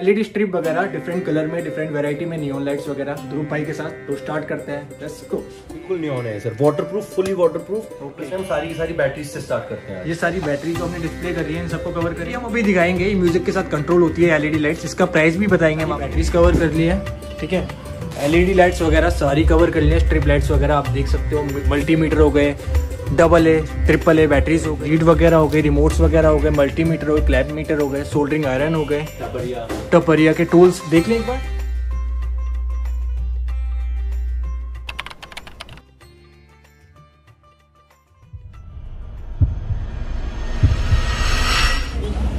LED strip वगैरह different colour में different variety में नियॉन लाइट्स वगैरह ध्रुव भाई के साथ। तो स्टार्ट करते हैं, लेट्स गो। बिल्कुल नियॉन है sir, waterproof, fully waterproof. Okay, हम सारी बैटरीज से स्टार्ट करते हैं। ये सारी बैटरी को हमने डिस्प्ले कर रही है, इन सबको कवर कर रही है। हम अभी दिखाएंगे म्यूजिक के साथ कंट्रोल होती है एलईडी लाइट्स, इसका प्राइस भी बताएंगे। हम बैटरीज कवर कर ली है, ठीक है, एलईडी लाइट्स वगैरह सारी कवर कर ली है। स्ट्रिप लाइट्स वगैरह आप देख सकते हो, मल्टीमीटर हो गए, double A, triple A batteries हो गई, लीड वगैरह हो गई, रिमोट्स वगैरह हो गए, मल्टीमीटर हो गए, क्लैप मीटर हो गए, सोल्डरिंग आयरन हो गए, टपरिया के टूल्स देख लें एक बार।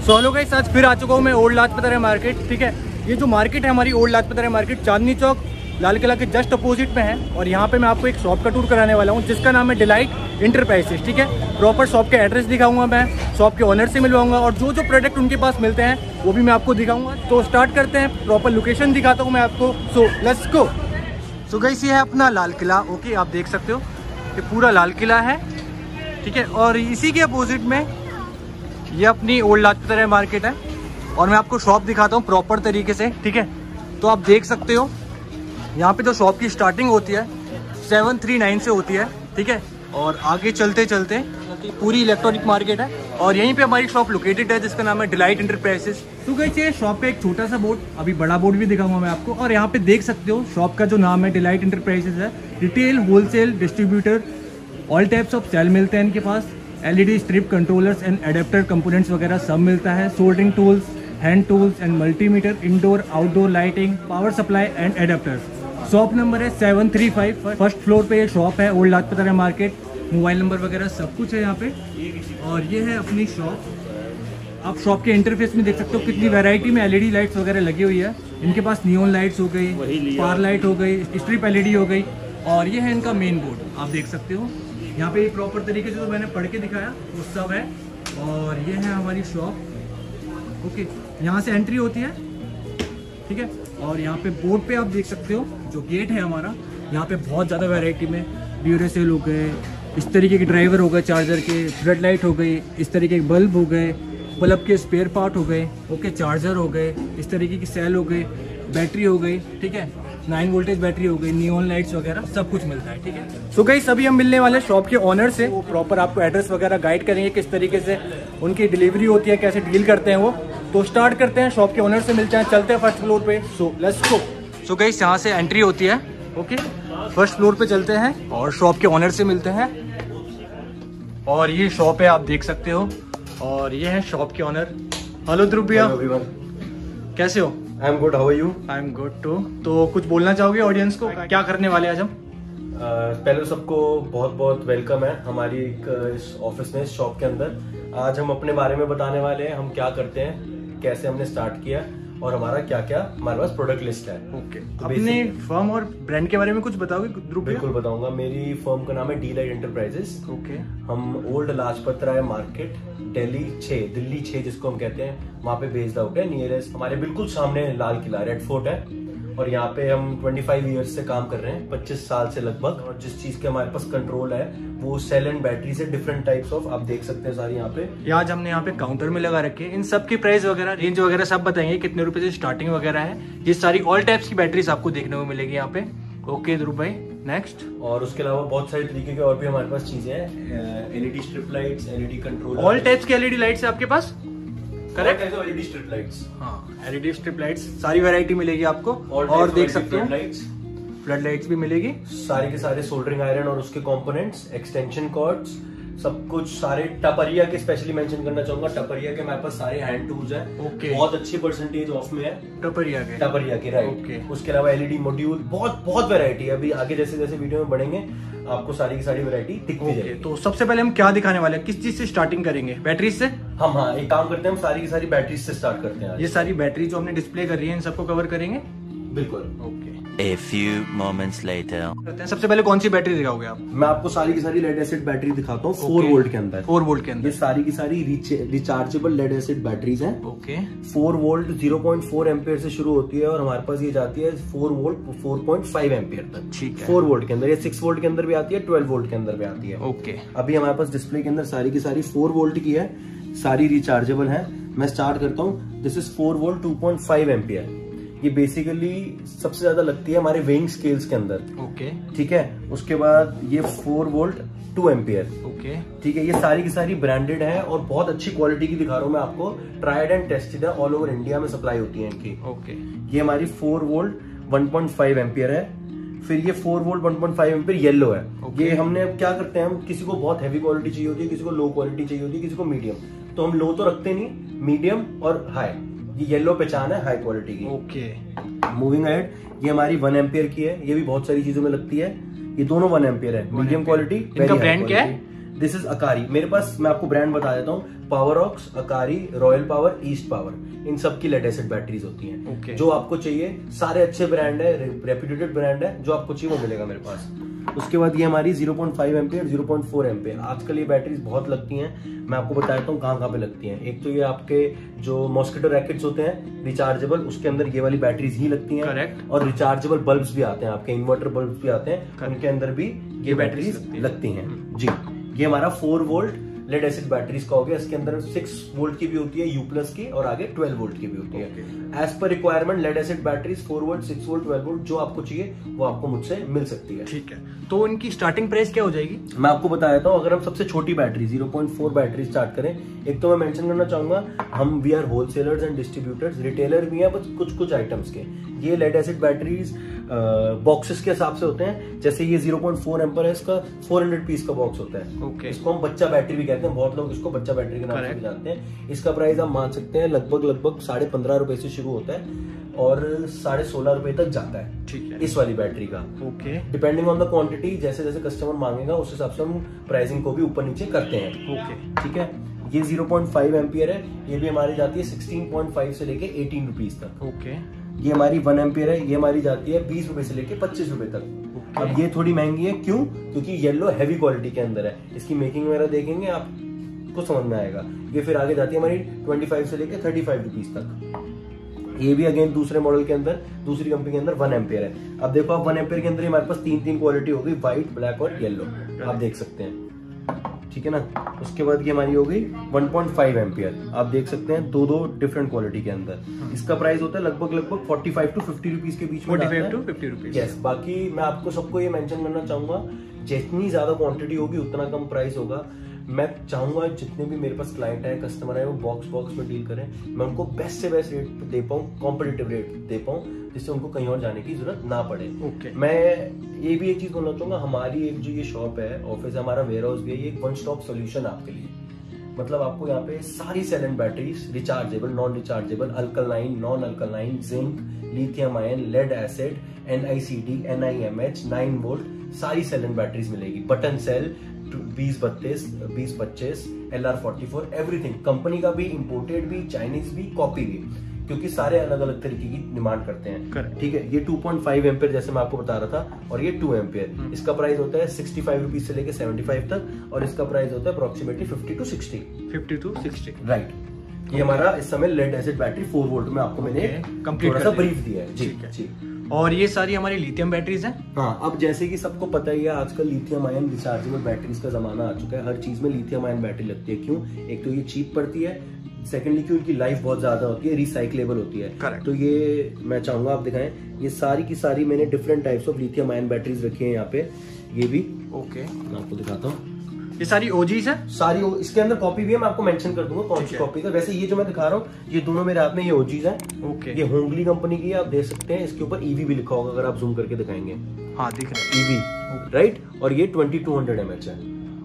सो हेलो गाइस, आज फिर आ चुका हूँ मैं ओल्ड लाजपत राय मार्केट। ठीक है, ये जो मार्केट है हमारी ओल्ड लाजपत राय मार्केट चांदनी चौक लाल किला के जस्ट अपोजिट में है, और यहाँ पे मैं आपको एक शॉप का टूर कराने वाला हूँ जिसका नाम है डिलाइट इंटरप्राइजेस। ठीक है, प्रॉपर शॉप का एड्रेस दिखाऊंगा, मैं शॉप के ओनर से मिलवाऊंगा, और जो जो प्रोडक्ट उनके पास मिलते हैं वो भी मैं आपको दिखाऊंगा। तो स्टार्ट करते हैं, प्रॉपर लोकेशन दिखाता हूँ मैं आपको। So let's go. So guys, ये है अपना लाल किला। ओके, आप देख सकते हो ये पूरा लाल किला है, ठीक है, और इसी के अपोजिट में ये अपनी ओल्ड लाजपत राय मार्केट है, और मैं आपको शॉप दिखाता हूँ प्रॉपर तरीके से। ठीक है, तो आप देख सकते हो यहाँ पे जो शॉप की स्टार्टिंग होती है 739 से होती है, ठीक है, और आगे चलते चलते पूरी इलेक्ट्रॉनिक मार्केट है, और यहीं पे हमारी शॉप लोकेटेड है जिसका नाम है डिलाइट इंटरप्राइजेस। तो गई शॉप का एक छोटा सा बोर्ड, अभी बड़ा बोर्ड भी दिखाऊंगा मैं आपको, और यहाँ पे देख सकते हो शॉप का जो नाम है डिलाइट इंटरप्राइजेस है। Retail, wholesale, distributor, all types of sale मिलते हैं इनके पास। LED strip, controllers and adapter components वगैरह सब मिलता है। Soldering tools, hand tools and multimeter, indoor outdoor lighting, power supply and adapters. Shop number है 735, फर्स्ट फ्लोर पे ये शॉप है old Lajpat Rai market. Mobile number वगैरह सब कुछ है यहाँ पे, और ये है अपनी शॉप। आप शॉप के इंटरफेस में देख सकते हो कितनी वैरायटी में एलईडी लाइट्स वगैरह लगी हुई है। इनके पास नियॉन लाइट्स हो गई, पार लाइट हो गई, स्ट्रिप एलईडी हो गई, और ये है इनका मेन बोर्ड, आप देख सकते हो यहाँ पे प्रॉपर तरीके से जो मैंने पढ़ के दिखाया वो सब है। और ये है हमारी शॉप। ओके, यहाँ से एंट्री होती है, ठीक है, और यहाँ पे बोर्ड पे आप देख सकते हो जो गेट है हमारा, यहाँ पे बहुत ज़्यादा वैरायटी में ड्यूरेसेल हो गए, इस तरीके के ड्राइवर हो गए चार्जर के, फ्लड लाइट हो गई, इस तरीके के बल्ब हो गए, बल्ब के स्पेयर पार्ट हो गए, ओके, चार्जर हो गए, इस तरीके की सेल हो गई, बैटरी हो गई, ठीक है, 9 वोल्टेज बैटरी हो गई, नियॉन लाइट्स वगैरह सब कुछ मिलता है, ठीक है। सो गाइस, अभी हम मिलने वाले शॉप के ऑनर से, वो प्रॉपर आपको एड्रेस वगैरह गाइड करेंगे किस तरीके से उनकी डिलीवरी होती है, कैसे डील करते हैं वो। तो स्टार्ट करते हैं, शॉप के ओनर से मिलते हैं, चलते हैं फर्स्ट फ्लोर पे। So let's go. So guys, यहाँ से एंट्री होती है, ओके, फर्स्ट फ्लोर पे चलते हैं और शॉप के ऑनर से मिलते हैं। और ये शॉप है, आप देख सकते हो, और ये है शॉप के ऑनर। हेलो ध्रुव भैया, कैसे हो? I am good, how are you? I am good too. तो कुछ बोलना चाहोगे ऑडियंस को, क्या करने वाले आज हम? पहले सबको बहुत बहुत वेलकम है हमारी इस ऑफिस में, इस शॉप के अंदर। आज हम अपने बारे में बताने वाले हैं, हम क्या करते हैं, कैसे हमने स्टार्ट किया, और हमारा क्या क्या हमारे पास प्रोडक्ट लिस्ट है। ओके, अपने फर्म और ब्रांड के बारे में कुछ बताओगे ध्रुव? बिल्कुल बताऊंगा। मेरी फर्म का नाम है डीलाइट एंटरप्राइजेस। ओके, हम ओल्ड लाजपत राय मार्केट दिल्ली 6 जिसको हम कहते हैं, वहाँ पे बेस्ड आउट है। नियरेस्ट हमारे बिल्कुल सामने लाल किला रेड फोर्ट है, और यहाँ पे हम 25 इयर्स से काम कर रहे हैं, 25 साल से लगभग। और जिस चीज के हमारे पास कंट्रोल है वो सेल एंड बैटरी से डिफरेंट टाइप्स ऑफ, आप देख सकते हैं सारी यहाँ पे। आज हमने यहाँ पे काउंटर में लगा रखे, इन सब की प्राइस वगैरह, रेंज वगैरह सब बताएंगे, कितने रुपए से स्टार्टिंग वगैरह है। ये सारी ऑल टाइप्स की बैटरीज आपको देखने को मिलेगी यहाँ पे। ओके ध्रुव भाई, नेक्स्ट। और उसके अलावा बहुत सारे तरीके के और भी हमारे पास चीजें हैं, LED strip lights, LED control, all types की एलईडी लाइट्स है आपके पास, करेक्ट? एलईडी स्ट्रिप लाइट्स, हाँ, एलईडी स्ट्रिप लाइट्स सारी वैरायटी मिलेगी आपको। और देख सकते हो फ्लड लाइट्स भी मिलेगी, सारे के सारे सोल्डरिंग आयरन और उसके कंपोनेंट्स, एक्सटेंशन कॉर्ड्स, सब कुछ, सारे। टपरिया के स्पेशली मेंशन करना चाहूंगा, टपरिया के हमारे पास सारे हैंड टूल्स हैं। ओके, बहुत अच्छी परसेंटेज ऑफ में है टपरिया के, राइट। ओके, उसके अलावा एलईडी मॉड्यूल, बहुत बहुत वैरायटी है। अभी आगे जैसे जैसे वीडियो में बढ़ेंगे आपको सारी की सारी वैरायटी दिखती जाएगी। तो सबसे पहले हम क्या दिखाने वाले हैं, किस चीज से स्टार्टिंग करेंगे? बैटरी से हम, हाँ, एक काम करते हैं, हम सारी की सारी बैटरी से स्टार्ट करते हैं। ये सारी बैटरी जो हमने डिस्प्ले कर रही है इन सबको कवर करेंगे, बिल्कुल। Okay, A few moments later. सबसे पहले कौन सी बैटरी दिखाओगे आप? मैं आपको सारी की सारी लेड एसिड बैटरी दिखाता हूँ। 4 वोल्ट के अंदर, 4 वोल्ट के अंदर ये सारी की सारी रिचार्जेबल लेड एसिड बैटरीज हैं। ओके, 4 वोल्ट 0.4 एम्पियर से शुरू होती है, और हमारे पास ये जाती है 4 वोल्ट 4.5 एम्पियर तक, ठीक है। 4 वोल्ट के अंदर, ये 6 वोल्ट के अंदर भी आती है, 12 वोल्ट के अंदर भी आती है। ओके, अभी हमारे पास डिस्प्ले के अंदर सारी की सारी 4 वोल्ट की है, सारी रिचार्जेबल है। मैं स्टार्ट करता हूँ। This is 4 volt 2.5 ampere. ये बेसिकली सबसे ज्यादा लगती है हमारे वेइंग स्केल्स के अंदर। ओके ठीक है। उसके बाद ये 4 वोल्ट 2 एम्पियर। ओके ठीक है। ये सारी की सारी ब्रांडेड है और बहुत अच्छी क्वालिटी की दिखा रहा हूँ मैं आपको, ट्राइड एंड टेस्टेड है, ऑल ओवर इंडिया में सप्लाई होती है इनकी। ओके ये हमारी 4 वोल्ट 1.5 एम्पियर है। फिर ये 4 वोल्ट 1.5 एम्पियर येलो है। ये हमने क्या करते हैं, हम किसी को बहुत हैवी क्वालिटी चाहिए होती है, किसी को लो क्वालिटी चाहिए होती है, किसी को मीडियम, तो हम लो तो रखते नहीं, मीडियम और हाई। ये येलो पहचान है हाई क्वालिटी की। ओके मूविंग अहेड, ये हमारी 1 एम्पियर की है, ये भी बहुत सारी चीजों में लगती है। ये दोनों 1 एम्पियर है, मीडियम क्वालिटी। इनका ब्रांड क्या है? This is Akari. मेरे पास, मैं आपको ब्रांड बता देता हूँ, power aux, Akari, royal power, east power, इन सब की लेड एसिड बैटरीज होती हैं। जो आपको चाहिए, सारे अच्छे ब्रांड है, रेप्यूटेड ब्रांड है, जो आपको चाहिए वो मिलेगा मेरे पास। उसके बाद ये हमारी 0.5 एम्पियर, 0.4 एम्पियर। आजकल ये बैटरीज बहुत लगती हैं, मैं आपको बताता हूँ कहाँ पे लगती हैं। एक तो ये आपके जो मॉस्किटो रैकेट्स होते हैं रिचार्जेबल, उसके अंदर ये वाली बैटरीज ही लगती हैं। करेक्ट। और रिचार्जेबल बल्ब्स भी आते हैं, आपके इन्वर्टर बल्ब्स भी आते हैं, उनके अंदर भी ये बैटरीज लगती हैं। जी, ये हमारा 4 वोल्ट लेड एसिड बैटरीज का हो गया। इसके अंदर 6 वोल्ट की भी होती है, U+ की, और आगे 12 वोल्ट की भी होती है। As per requirement lead acid batteries 4 volt 6 volt 12 volt, जो आपको चाहिए वो आपको मुझसे मिल सकती है। ठीक है, तो इनकी स्टार्टिंग प्राइस क्या हो जाएगी? मैं आपको बता देता हूँ। अगर हम सबसे छोटी बैटरी 0.4 बैटरी स्टार्ट करें, एक तो मैं मेंशन करना चाहूंगा, हम we are wholesalers and distributors, retailer भी है बस कुछ कुछ आइटम्स के। ये लेड एसिड बैटरीज बॉक्सेस के हिसाब से होते हैं, जैसे ये 0.4 एम्पर है, इसका 400 पीस का बॉक्स होता है। इसको हम बच्चा बैटरी भी कहते हैं, बहुत लोग इसको बच्चा बैटरी के नाम से भी जानते हैं। इसका प्राइस आप मान सकते हैं लगभग 15.5 रुपए से शुरू होता है और 16.5 रुपए तक जाता है। ठीक है, इस वाली बैटरी का। Okay, depending on the quantity, जैसे जैसे कस्टमर मांगेगा उस हिसाब से हम प्राइसिंग को भी ऊपर नीचे करते हैं। ओके ठीक है। ये 0.5 एम्पियर है, ये भी हमारी जाती है 16.5 से लेके 18 रुपीज तक। ओके ये हमारी 1 एम्पियर है, ये हमारी जाती है 20 रुपए से लेके 25 रुपए तक। अब ये थोड़ी महंगी है, क्यों? क्योंकि येलो हैवी क्वालिटी के अंदर है। इसकी मेकिंग वगैरह देखेंगे आपको समझ में आएगा। ये फिर आगे जाती है हमारी 25 से लेके 35 रुपीज तक। ये भी अगेन दूसरे मॉडल के अंदर, दूसरी कंपनी के अंदर 1 एम्पियर है। अब देखो आप 1 एम्पियर के अंदर हमारे पास तीन क्वालिटी हो गई, व्हाइट, ब्लैक और येलो, आप देख सकते हैं। ठीक है ना। उसके बाद ये हमारी हो गई 1.5 एम्पियर, आप देख सकते हैं दो डिफरेंट क्वालिटी के अंदर। इसका प्राइस होता है लगभग 45 to 50 रुपीज के बीच में। 45 to 50 रुपीज। यस। बाकी मैं आपको सबको ये मेंशन करना चाहूंगा, जितनी ज्यादा क्वांटिटी होगी उतना कम प्राइस होगा। मैं चाहूंगा जितने भी मेरे पास क्लाइंट है, कस्टमर है, वो बॉक्स में डील करें, मैं उनको बेस्ट से बेस्ट रेट दे पाऊँ, कॉम्पिटिटिव रेट दे पाऊँ, जिससे उनको कहीं और जाने की जरूरत ना पड़े। मैं ये भी एक चीज बोलना चाहूंगा, हमारी एक जो ये शॉप है, ऑफिस है, हमारा वेयर हाउस भी है, ये एक वन स्टॉप सोल्यूशन आपके लिए। मतलब आपको यहाँ पे सारी salient batteries, rechargeable, non rechargeable, alkaline, non alkaline, zinc, lithium ion, lead acid, NI-CD, NI-MH, 9 volt, सारी सेलेंट बैटरीज मिलेगी। Button cell 2032, 2025, LR44, everything. Company का भी, इम्पोर्टेड भी, चाइनीज भी, कॉपी भी, क्योंकि सारे अलग अलग तरीके की डिमांड करते हैं। ठीक है। ये 2.5 एम्पियर जैसे मैं आपको बता रहा था, और ये 2 एम्पियर, इसका प्राइस होता है 65 रुपीज से लेके 75 तक, और इसका प्राइस होता है अप्रोक्सीमेटली 50 to 60। राइट। ये हमारा इस समय लेड एसिड बैटरी 4 वोल्ट में आपको मैंने थोड़ा सा ब्रीफ दिया है। ठीक है। और ये सारी हमारी लिथियम बैटरीज हैं। हाँ, अब जैसे कि सबको पता ही है, आजकल लिथियम आयन रिचार्जेबल बैटरीज का जमाना आ चुका है। हर चीज में लिथियम आयन बैटरी लगती है। क्यों? एक तो ये चीप पड़ती है, सेकेंडली की उनकी लाइफ बहुत ज्यादा होती है, रिसाइक्लेबल होती है। Correct. तो ये मैं चाहूंगा आप दिखाएं, ये सारी की सारी मैंने different types of lithium ion batteries रखी है यहाँ पे। ये भी ओके मैं आपको दिखाता हूँ। ये सारी OGs है, सारी इसके अंदर कॉपी भी है, मैं आपको मेंशन कर दूंगा कौन सी कॉपी का। वैसे ये जो मैं दिखा रहा हूँ, ये दोनों मेरे हाथ में ये OGs है। ओके। ये होंगली कंपनी की है, आप देख सकते हैं। इसके ऊपर EV भी लिखा होगा, अगर आप जूम करके दिखाएंगे। हाँ, दिख रहा है EV, राइट। और ये 2200 mAh है।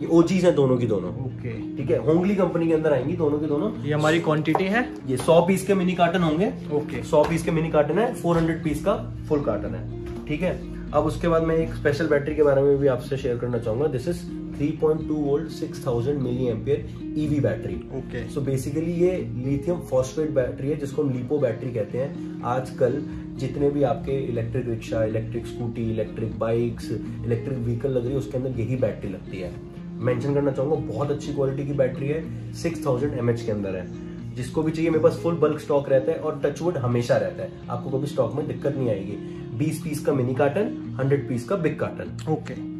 ये OGs हैं दोनों की दोनों। ओके ठीक है। होंगली कंपनी के अंदर आएंगी दोनों की दोनों। ये हमारी क्वांटिटी है, ये 100 पीस के मिनी कार्टन होंगे। ओके 100 पीस के मिनी कार्टन है, 400 पीस का फुल कार्टन है। ठीक है। अब उसके बाद मैं एक स्पेशल बैटरी के बारे में भी आपसे शेयर करना चाहूंगा। This is 3.2 volt 6000 milli ampere EV battery. Okay. So basically ये लिथियम फॉस्फेट बैटरी है, जिसको हम लिपो बैटरी कहते हैं। आजकल जितने भी आपके electric rickshaw, electric scooty, electric bikes, electric vehicle लग रही है, उसके अंदर यही बैटरी लगती है। मेंशन करना चाहूंगा, बहुत अच्छी क्वालिटी की बैटरी है, 6000 mAh के अंदर है। जिसको भी चाहिए, मेरे पास फुल बल्क स्टॉक रहता है, और टचवुड हमेशा रहता है, आपको कभी स्टॉक में दिक्कत नहीं आएगी। 20 पीस का मिनी कार्टन, 100 पीस का बिग कार्टन। ओके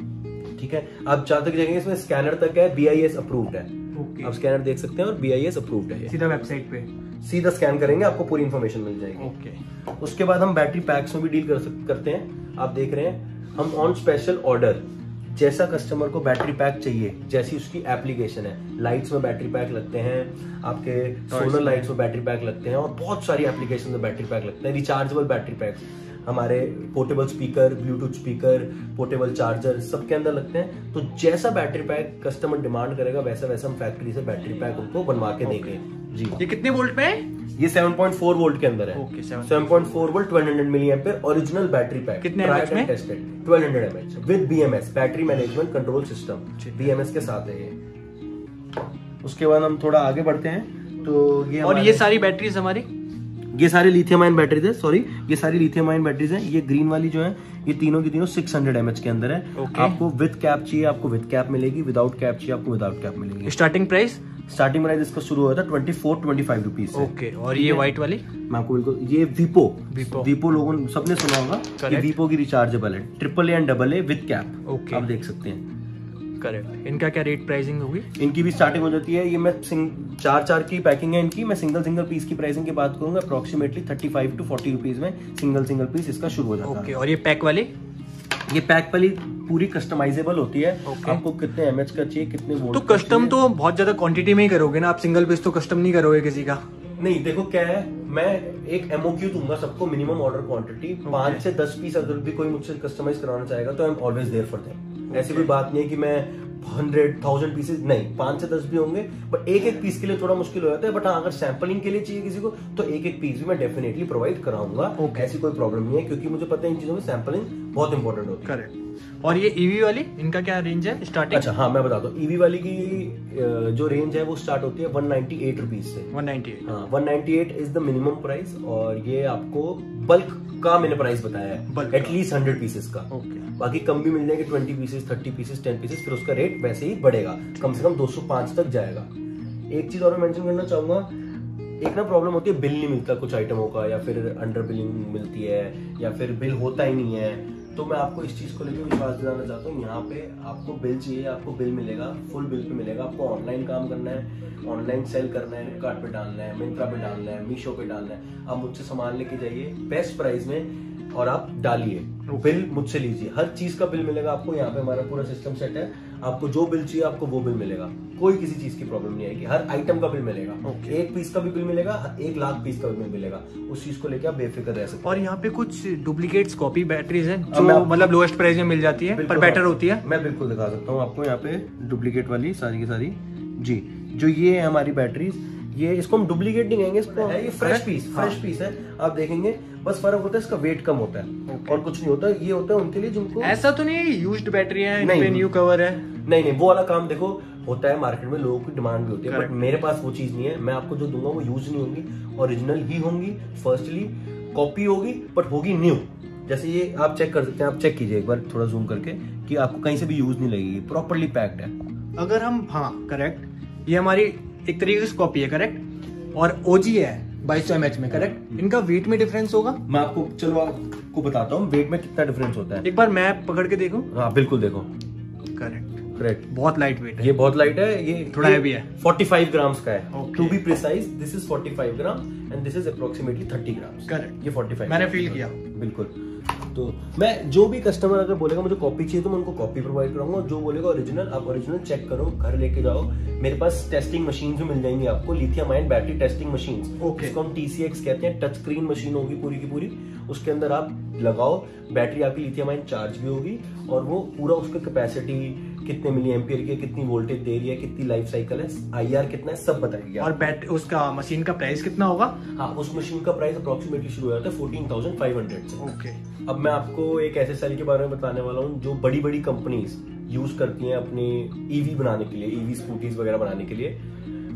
ठीक है। आप जहां तक जाएंगे, इसमें स्कैनर तक है, BIS अप्रूव्ड है। okay. आप स्कैनर देख सकते हैं और BIS अप्रूव्ड है। सीधा वेबसाइट पे सीधा स्कैन करेंगे, आपको पूरी इन्फॉर्मेशन मिल जाएगी। ओके। उसके बाद हम बैटरी पैक्स में भी डील करते हैं। आप देख रहे हैं हम ऑन स्पेशल ऑर्डर, जैसा कस्टमर को बैटरी पैक चाहिए, जैसी उसकी एप्लीकेशन है, लाइट्स में बैटरी पैक लगते हैं, आपके सोलर लाइट्स में बैटरी पैक लगते हैं और बहुत सारी एप्लीकेशन में बैटरी पैक लगते हैं। रिचार्जेबल बैटरी पैक हमारे portable speaker, Bluetooth speaker, portable charger सब के अंदर लगते हैं। तो जैसा बैटरी पैक कस्टमर डिमांड करेगा वैसा वैसा हम फैक्ट्री से बैटरी पैक उनको बनवा के देंगे। जी, ये कितने वोल्ट में है? ये 7.4 वोल्ट के अंदर है। Okay, 7.4 volt 1200 milliampere original battery pack. कितने एमएच में? 1200 MH with BMS battery management control system, BMS के साथ है ये। उसके बाद हम थोड़ा आगे बढ़ते हैं तो ये, और ये सारी बैटरीज हमारी, ये सारे लिथियम-आयन बैटरीज है, सॉरी ये सारी लिथियम-आयन बैटरीज हैं। ये ग्रीन वाली जो है ये तीनों की तीनों 600 एमएच के अंदर है। okay. आपको विद कैप चाहिए आपको विद कैप मिलेगी, विदाउट कैप चाहिए आपको विदाउट कैप मिलेगी। स्टार्टिंग प्राइस इसका शुरू हुआ था 24-25 रुपीज। ओके, और ये व्हाइट वाली मैं आपको बिल्कुल, ये वीपो लोगों सबने सुना होगा कि वीपो की रिचार्जेबल है, AAA and AA with cap. Okay, आप देख सकते हैं। करेक्ट, इनका क्या रेट प्राइसिंग होगी? इनकी भी स्टार्टिंग हो जाती है, ये मैं चार की पैकिंग है इनकी, मैं सिंगल पीस की प्राइसिंग की बात करूंगा, अप्रोक्सीमेटली 35 to 40 रुपीज में सिंगल पीस इसका शुरू हो जाता है। ओके, और ये पैक वाले, ये पैक वाली पूरी कस्टमाइजेबल होती है। okay. आपको कितने एमएच का चाहिए, कितने वोल्ट, तो कस्टम तो बहुत ज्यादा क्वांटिटी में ही करोगे ना आप, सिंगल पीस तो कस्टम नहीं करोगे किसी का। नहीं, देखो क्या है, मैं एक MOQ दूंगा सबको, मिनिमम ऑर्डर क्वांटिटी 5 से 10 पीस। अगर भी कोई मुझसे कस्टमाइज कराना चाहेगा तो I am always there for them. ऐसी कोई बात नहीं है कि मैं 100,000 पीसेस नहीं, 5 से 10 भी होंगे, बट एक पीस के लिए थोड़ा मुश्किल हो जाता है। बट हाँ, अगर सैंपलिंग के लिए चाहिए किसी को तो एक पीस भी मैं डेफिनेटली प्रोवाइड कराऊंगा। okay. ऐसी कोई प्रॉब्लम नहीं है, क्योंकि मुझे पता है इन चीजों में सैंपलिंग बहुत इंपॉर्टेंट होती है। करेक्ट, और ये ईवी वाली, इनका क्या रेंज है स्टार्टिंग? अच्छा हाँ, मैं बता दो, ईवी वाली की जो रेंज है वो स्टार्ट होती है 198 रुपीज से। 198, हाँ 198 इज द मिनिमम प्राइस। और ये आपको बल्क का मैंने प्राइस बताया है, एटलीस्ट 100 पीसेस का। okay. बाकी कम भी मिल जाएंगे, 20 पीसेस, 30 पीसेस, 10 पीसेस, फिर उसका रेट वैसे ही बढ़ेगा, कम से कम 205 तक जाएगा। एक चीज और मैं मेंशन करना चाहूंगा, एक ना प्रॉब्लम होती है बिल नहीं मिलता कुछ आइटमों का, या फिर अंडर बिलिंग मिलती है, या फिर बिल होता ही नहीं है। तो मैं आपको इस चीज को लेकर विश्वास दिलाना चाहता हूँ, यहाँ पे आपको बिल चाहिए आपको बिल मिलेगा, फुल बिल पे मिलेगा। आपको ऑनलाइन काम करना है, ऑनलाइन सेल करना है, फ्लिपकार्ट पे डालना है, मिंत्रा पे डालना है, मीशो पे डालना है, आप मुझसे सामान लेके जाइए बेस्ट प्राइस में और आप डालिए, बिल मुझसे लीजिए, हर चीज का बिल मिलेगा आपको। यहाँ पे हमारा पूरा सिस्टम सेट है, आपको जो बिल चाहिए आपको वो बिल मिलेगा, कोई किसी चीज की प्रॉब्लम नहीं आएगी, हर आइटम का बिल मिलेगा। okay. एक पीस का भी बिल मिलेगा, 1 लाख पीस का बिल मिलेगा, उस चीज को लेकर आप बेफिक्र रह सकते हैं। और यहाँ पे कुछ डुप्लीकेट्स कॉपी बैटरीज हैं जो मतलब लोएस्ट प्राइस में मिल जाती है पर बेटर होती है। मैं बिल्कुल दिखा सकता हूँ आपको यहाँ पे डुप्लीकेट वाली सारी की सारी। जी, जो ये है हमारी बैटरीज, ये इसको हम डुप्लीकेट नहीं कहेंगे, इसको ये फ्रेश पीस है। आप देखेंगे बस फर्क होता है इसका वेट कम होता है। okay. और कुछ नहीं होता, ये होता है उनके लिए जिनको ऐसा तो नहीं यूज्ड बैटरी है, इन पे न्यू कवर है। नहीं, वो वाला काम देखो होता है मार्केट में, लोगों की डिमांड भी होती है, बट मेरे पास वो चीज नहीं है। मैं आपको जो दूंगा वो यूज नहीं होगी, ओरिजिनल ही होंगी, फर्स्टली कॉपी होगी बट होगी न्यू। जैसे ये आप चेक कर सकते हैं, आप चेक कीजिए एक बार थोड़ा जूम करके कि आपको कहीं से भी यूज नहीं लगेगी, प्रॉपरली पैक्ड है। अगर हम, हाँ करेक्ट, ये हमारी एक तरीके से कॉपी है, करेक्ट, और ओजी है 2200 mAh में, करेक्ट। इनका वेट में डिफरेंस होगा, मैं आपको चलो आपको बताता हूँ वेट में कितना डिफरेंस होता है। एक बार मैं पकड़ के देखूं? हाँ बिल्कुल देखो, करेक्ट, बहुत लाइट वेट है, ये बहुत लाइट है, ये थोड़ा हैवी है, 45 ग्राम्स का है, to be precise this is 45 gram and this is approximately 30 grams, correct, ये 45 मैंने फील किया बिल्कुल। तो मैं जो भी कस्टमर अगर बोलेगा मुझे कॉपी चाहिए तो मैं उनको कॉपी प्रोवाइड करूंगा, जो बोलेगा ओरिजिनल आप ओरिजिनल चेक करो, घर लेके जाओ। मेरे पास टेस्टिंग मशीन भी मिल जाएंगी आपको, lithium ion battery testing machine, जिसको हम TCX कहते हैं, टच स्क्रीन मशीन होगी पूरी की पूरी। उसके अंदर आप लगाओ, बैटरी आपकी लिथियम आयन चार्ज भी होगी और वो पूरा उसका कैपेसिटी कितने मिली एम्पियर की है, कितनी वोल्टेज दे रही है, कितनी लाइफ साइकिल है, IR कितना है, सब बताएगी। और बैट उसका मशीन का प्राइस कितना होगा? हाँ, उस मशीन का प्राइस अप्रोक्सीमेटली शुरू हो जाता है 14,500 से। ओके, अब मैं आपको एक ऐसे सेल के बारे में बताने वाला हूँ जो बड़ी बड़ी कंपनीज यूज करती हैं अपने EV बनाने के लिए, EV स्कूटीज वगैरह बनाने के लिए।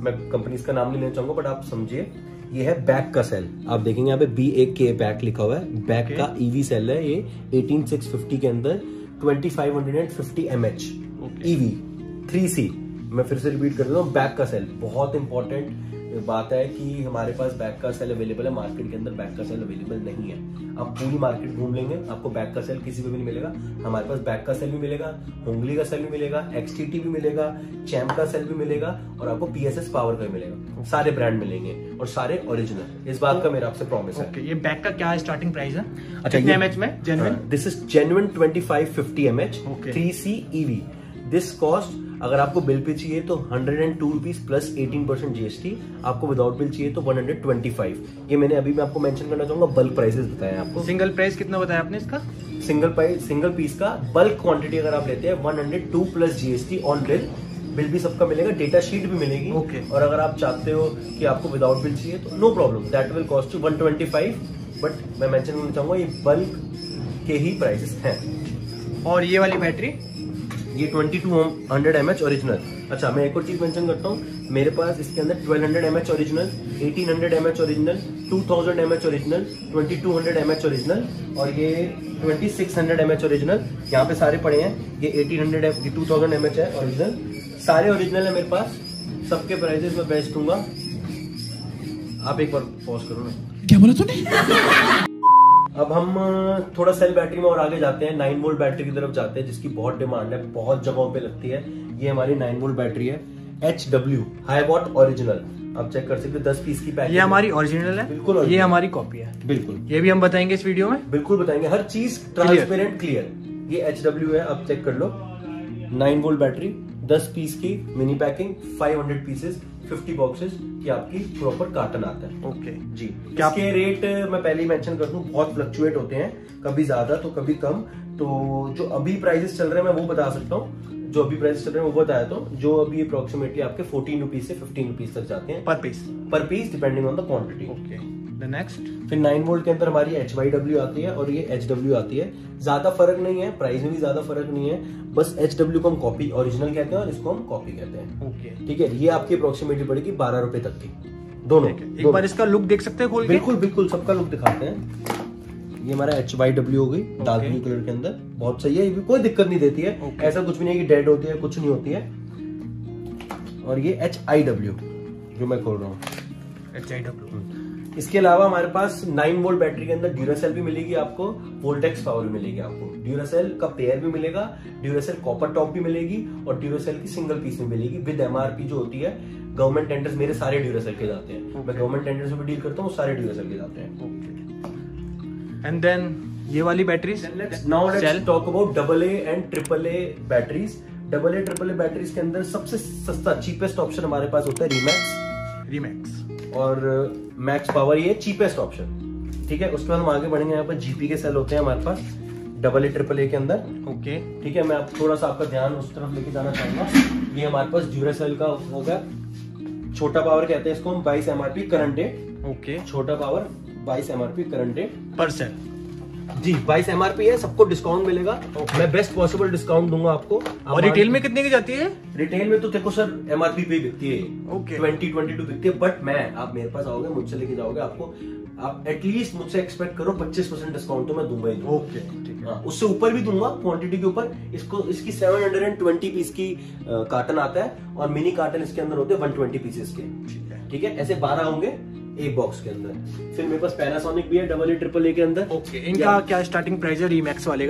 मैं कंपनीज का नाम नहीं लेना चाहूंगा बट आप समझिए, ये है बैक का सेल। आप देखेंगे यहाँ पे BAK बैक लिखा हुआ है, बैक का EV सेल है ये, 18650 के अंदर 2550 mAh EV 3C। मैं फिर से रिपीट कर रहा हूँ, बैक का सेल बहुत इंपॉर्टेंट बात है कि हमारे पास बैक का सेल अवेलेबल है, मार्केट के अंदर बैक का सेल अवेलेबल नहीं है। आप पूरी मार्केट घूम लेंगे, आपको बैक का सेल किसी पे भी नहीं मिलेगा। हमारे पास बैक का सेल भी मिलेगा, होंगली का सेल भी मिलेगा, एक्सटीटी भी मिलेगा, चैम्प का सेल भी मिलेगा और आपको बीएसएस पावर का मिलेगा। सारे ब्रांड मिलेंगे और सारे ओरिजिनल, इस बात का मेरा आपसे प्रॉमिस है। ये बैक का क्या स्टार्टिंग प्राइस है? अच्छा, एमएच में genuine, this is genuine 2550 mAh 3C EV। This cost अगर आपको बिल पे चाहिए तो 102 रुपीज प्लस 18% GST, आपको विदाउट बिल चाहिए तो 125। ये मैंने अभी मैं आपको मेंशन करना चाहूंगा, बल्क प्राइसेस बताया आपको। सिंगल प्राइस कितना बताया आपने इसका? सिंगल प्राइस, सिंगल पीस का बल्क क्वांटिटी अगर आप लेते हैं 102 plus GST on bill. Bill भी सबका मिलेगा, डेटा शीट भी मिलेगी। और अगर आप चाहते हो कि आपको विदाउट बिल चाहिए तो no problem, that will cost you 125। But मैं मेंशन करना चाहूंगा ये बल्क के ही प्राइसेस हैं। और ये वाली बैटरी ये 2200 mAh ओरिजिनल। अच्छा, मैं एक और चीज मेंशन करता हूँ, मेरे पास इसके अंदर 1200 mAh original, 1800 mAh original, 2000 mAh original, 2200 mAh original और ये 2600 mAh ओरिजिनल। यहाँ पे सारे पड़े हैं, ये 1800 2000 mAh है ओरिजिनल, सारे ओरिजिनल है मेरे पास। सबके प्राइजेस मैं बेस्ट दूंगा। आप एक बार पॉज करो ना, क्या बोला तूने? अब हम थोड़ा सेल बैटरी में और आगे जाते हैं, 9 वोल्ट बैटरी की तरफ जाते हैं जिसकी बहुत डिमांड है, बहुत जगहों पे लगती है। ये हमारी 9 वोल्ट बैटरी है, HW हाई वॉट ओरिजिनल। आप चेक कर सकते हो 10 पीस की पैकेट। ये हमारी ओरिजिनल है बिल्कुल, ये हमारी कॉपी है बिल्कुल, ये भी हम बताएंगे इस वीडियो में, बिल्कुल बताएंगे हर चीज ट्रांसपेरेंट क्लियर। ये HW है, आप चेक कर लो, 9 वोल्ट बैटरी, 10 पीस की मिनी पैकिंग, 500 पीसेस, 50 बॉक्सेस की आपकी प्रॉपर कार्टन आता है। ओके जी, क्या इसके रेट मैं पहले ही मेंशन कर दूं, बहुत फ्लक्चुएट होते हैं, कभी ज्यादा तो कभी कम। तो जो अभी प्राइसेस चल रहे हैं मैं वो बता सकता हूँ, जो अभी प्राइस चल रहे हैं वो बताया तो, जो अभी अप्रोक्सीमेटली आपके 14 रुपीज से 15 रुपीज तक जाते हैं पर piece depending on the quantity. Okay, the next फिर 9 वोल्ट के अंदर हमारी HYW आती है और ये HW आती है। ज्यादा फर्क नहीं है, प्राइस में भी ज्यादा फर्क नहीं है, बस HW को हम कॉपी ओरिजिनल कहते हैं और इसको हम कॉपी कहते हैं। ओके ठीक है, ये आपकी अप्रोक्सीमेटली पड़ेगी 12 रुपए तक की दोनों। एक बार इसका लुक देख सकते हैं खोल के? बिल्कुल बिल्कुल, सबका लुक दिखाते हैं। ये हमारा HYW हो गई, डार्क ब्लू कलर के अंदर, बहुत सही है, ये भी कोई दिक्कत नहीं देती है। ऐसा कुछ भी नहीं है कि डेड होती है, कुछ नहीं होती है। और ये HIW जो मैं खोल रहा हूँ, HIW। इसके अलावा हमारे पास 9 वोल्ट बैटरी के अंदर ड्यूरासेल भी मिलेगी आपको, वोल्टेक्स पावर भी मिलेगी आपको, ड्यूरासेल का पेयर भी मिलेगा, ड्यूरासेल कॉपर टॉप भी मिलेगी और ड्यूरासेल की सिंगल पीस भी मिलेगी विद MRP जो होती है। गवर्नमेंट टेंडर्स मेरे सारे ड्यूरासेल के जाते हैं, मैं गवर्नमेंट टेंडर्स में डील करता हूँ, सारे ड्यूरासेल के जाते हैं। And then, ये वाली batteries. Now let's talk about AA and AAA batteries. AA, AAA batteries के अंदर सबसे सस्ता चीपेस्ट ऑप्शन हमारे पास होता है रीमैक्स और मैक्स पावर, ये चीपेस्ट ऑप्शन। ठीक है, उसके बाद हम आगे बढ़ेंगे, यहाँ पर GP के सेल होते हैं हमारे पास AA, AAA के अंदर। ओके ठीक है, मैं आप थोड़ा सा आपका ध्यान उस तरफ लेके जाना चाहूंगा। ये हमारे पास ड्यूरासेल का होगा, छोटा पावर कहते हैं इसको हम, 22 mRP करंट डेट। ओके, छोटा पावर 22 mRP करंट डेट पर सेल जी, 22 mRP है, सबको डिस्काउंट मिलेगा। मैं बेस्ट पॉसिबल डिस्काउंट दूंगा आपको। और रिटेल में कितने की जाती है? रिटेल में तो देखो सर MRP पे बिकती है, 20-22 बिकती है। बट मैं, आप मेरे पास आओगे, मुझसे लेके जाओगे, आपको, आप एटलीस्ट मुझसे एक्सपेक्ट करो 25% डिस्काउंट तो मैं दूंगा ही। ओके ठीक है, उससे ऊपर भी दूंगा क्वांटिटी के ऊपर। इसको, इसकी 720 पीस की कार्टन आता है और मिनी कार्टन इसके अंदर होते हैं 120 पीसेस के। ठीक है, ऐसे 12 होंगे एक बॉक्स के अंदर। फिर मेरे पास पैनासोनिक भी है AA, AAA के अंदर। ओके, इनका क्या स्टार्टिंग प्राइस है? रीमैक्स वाले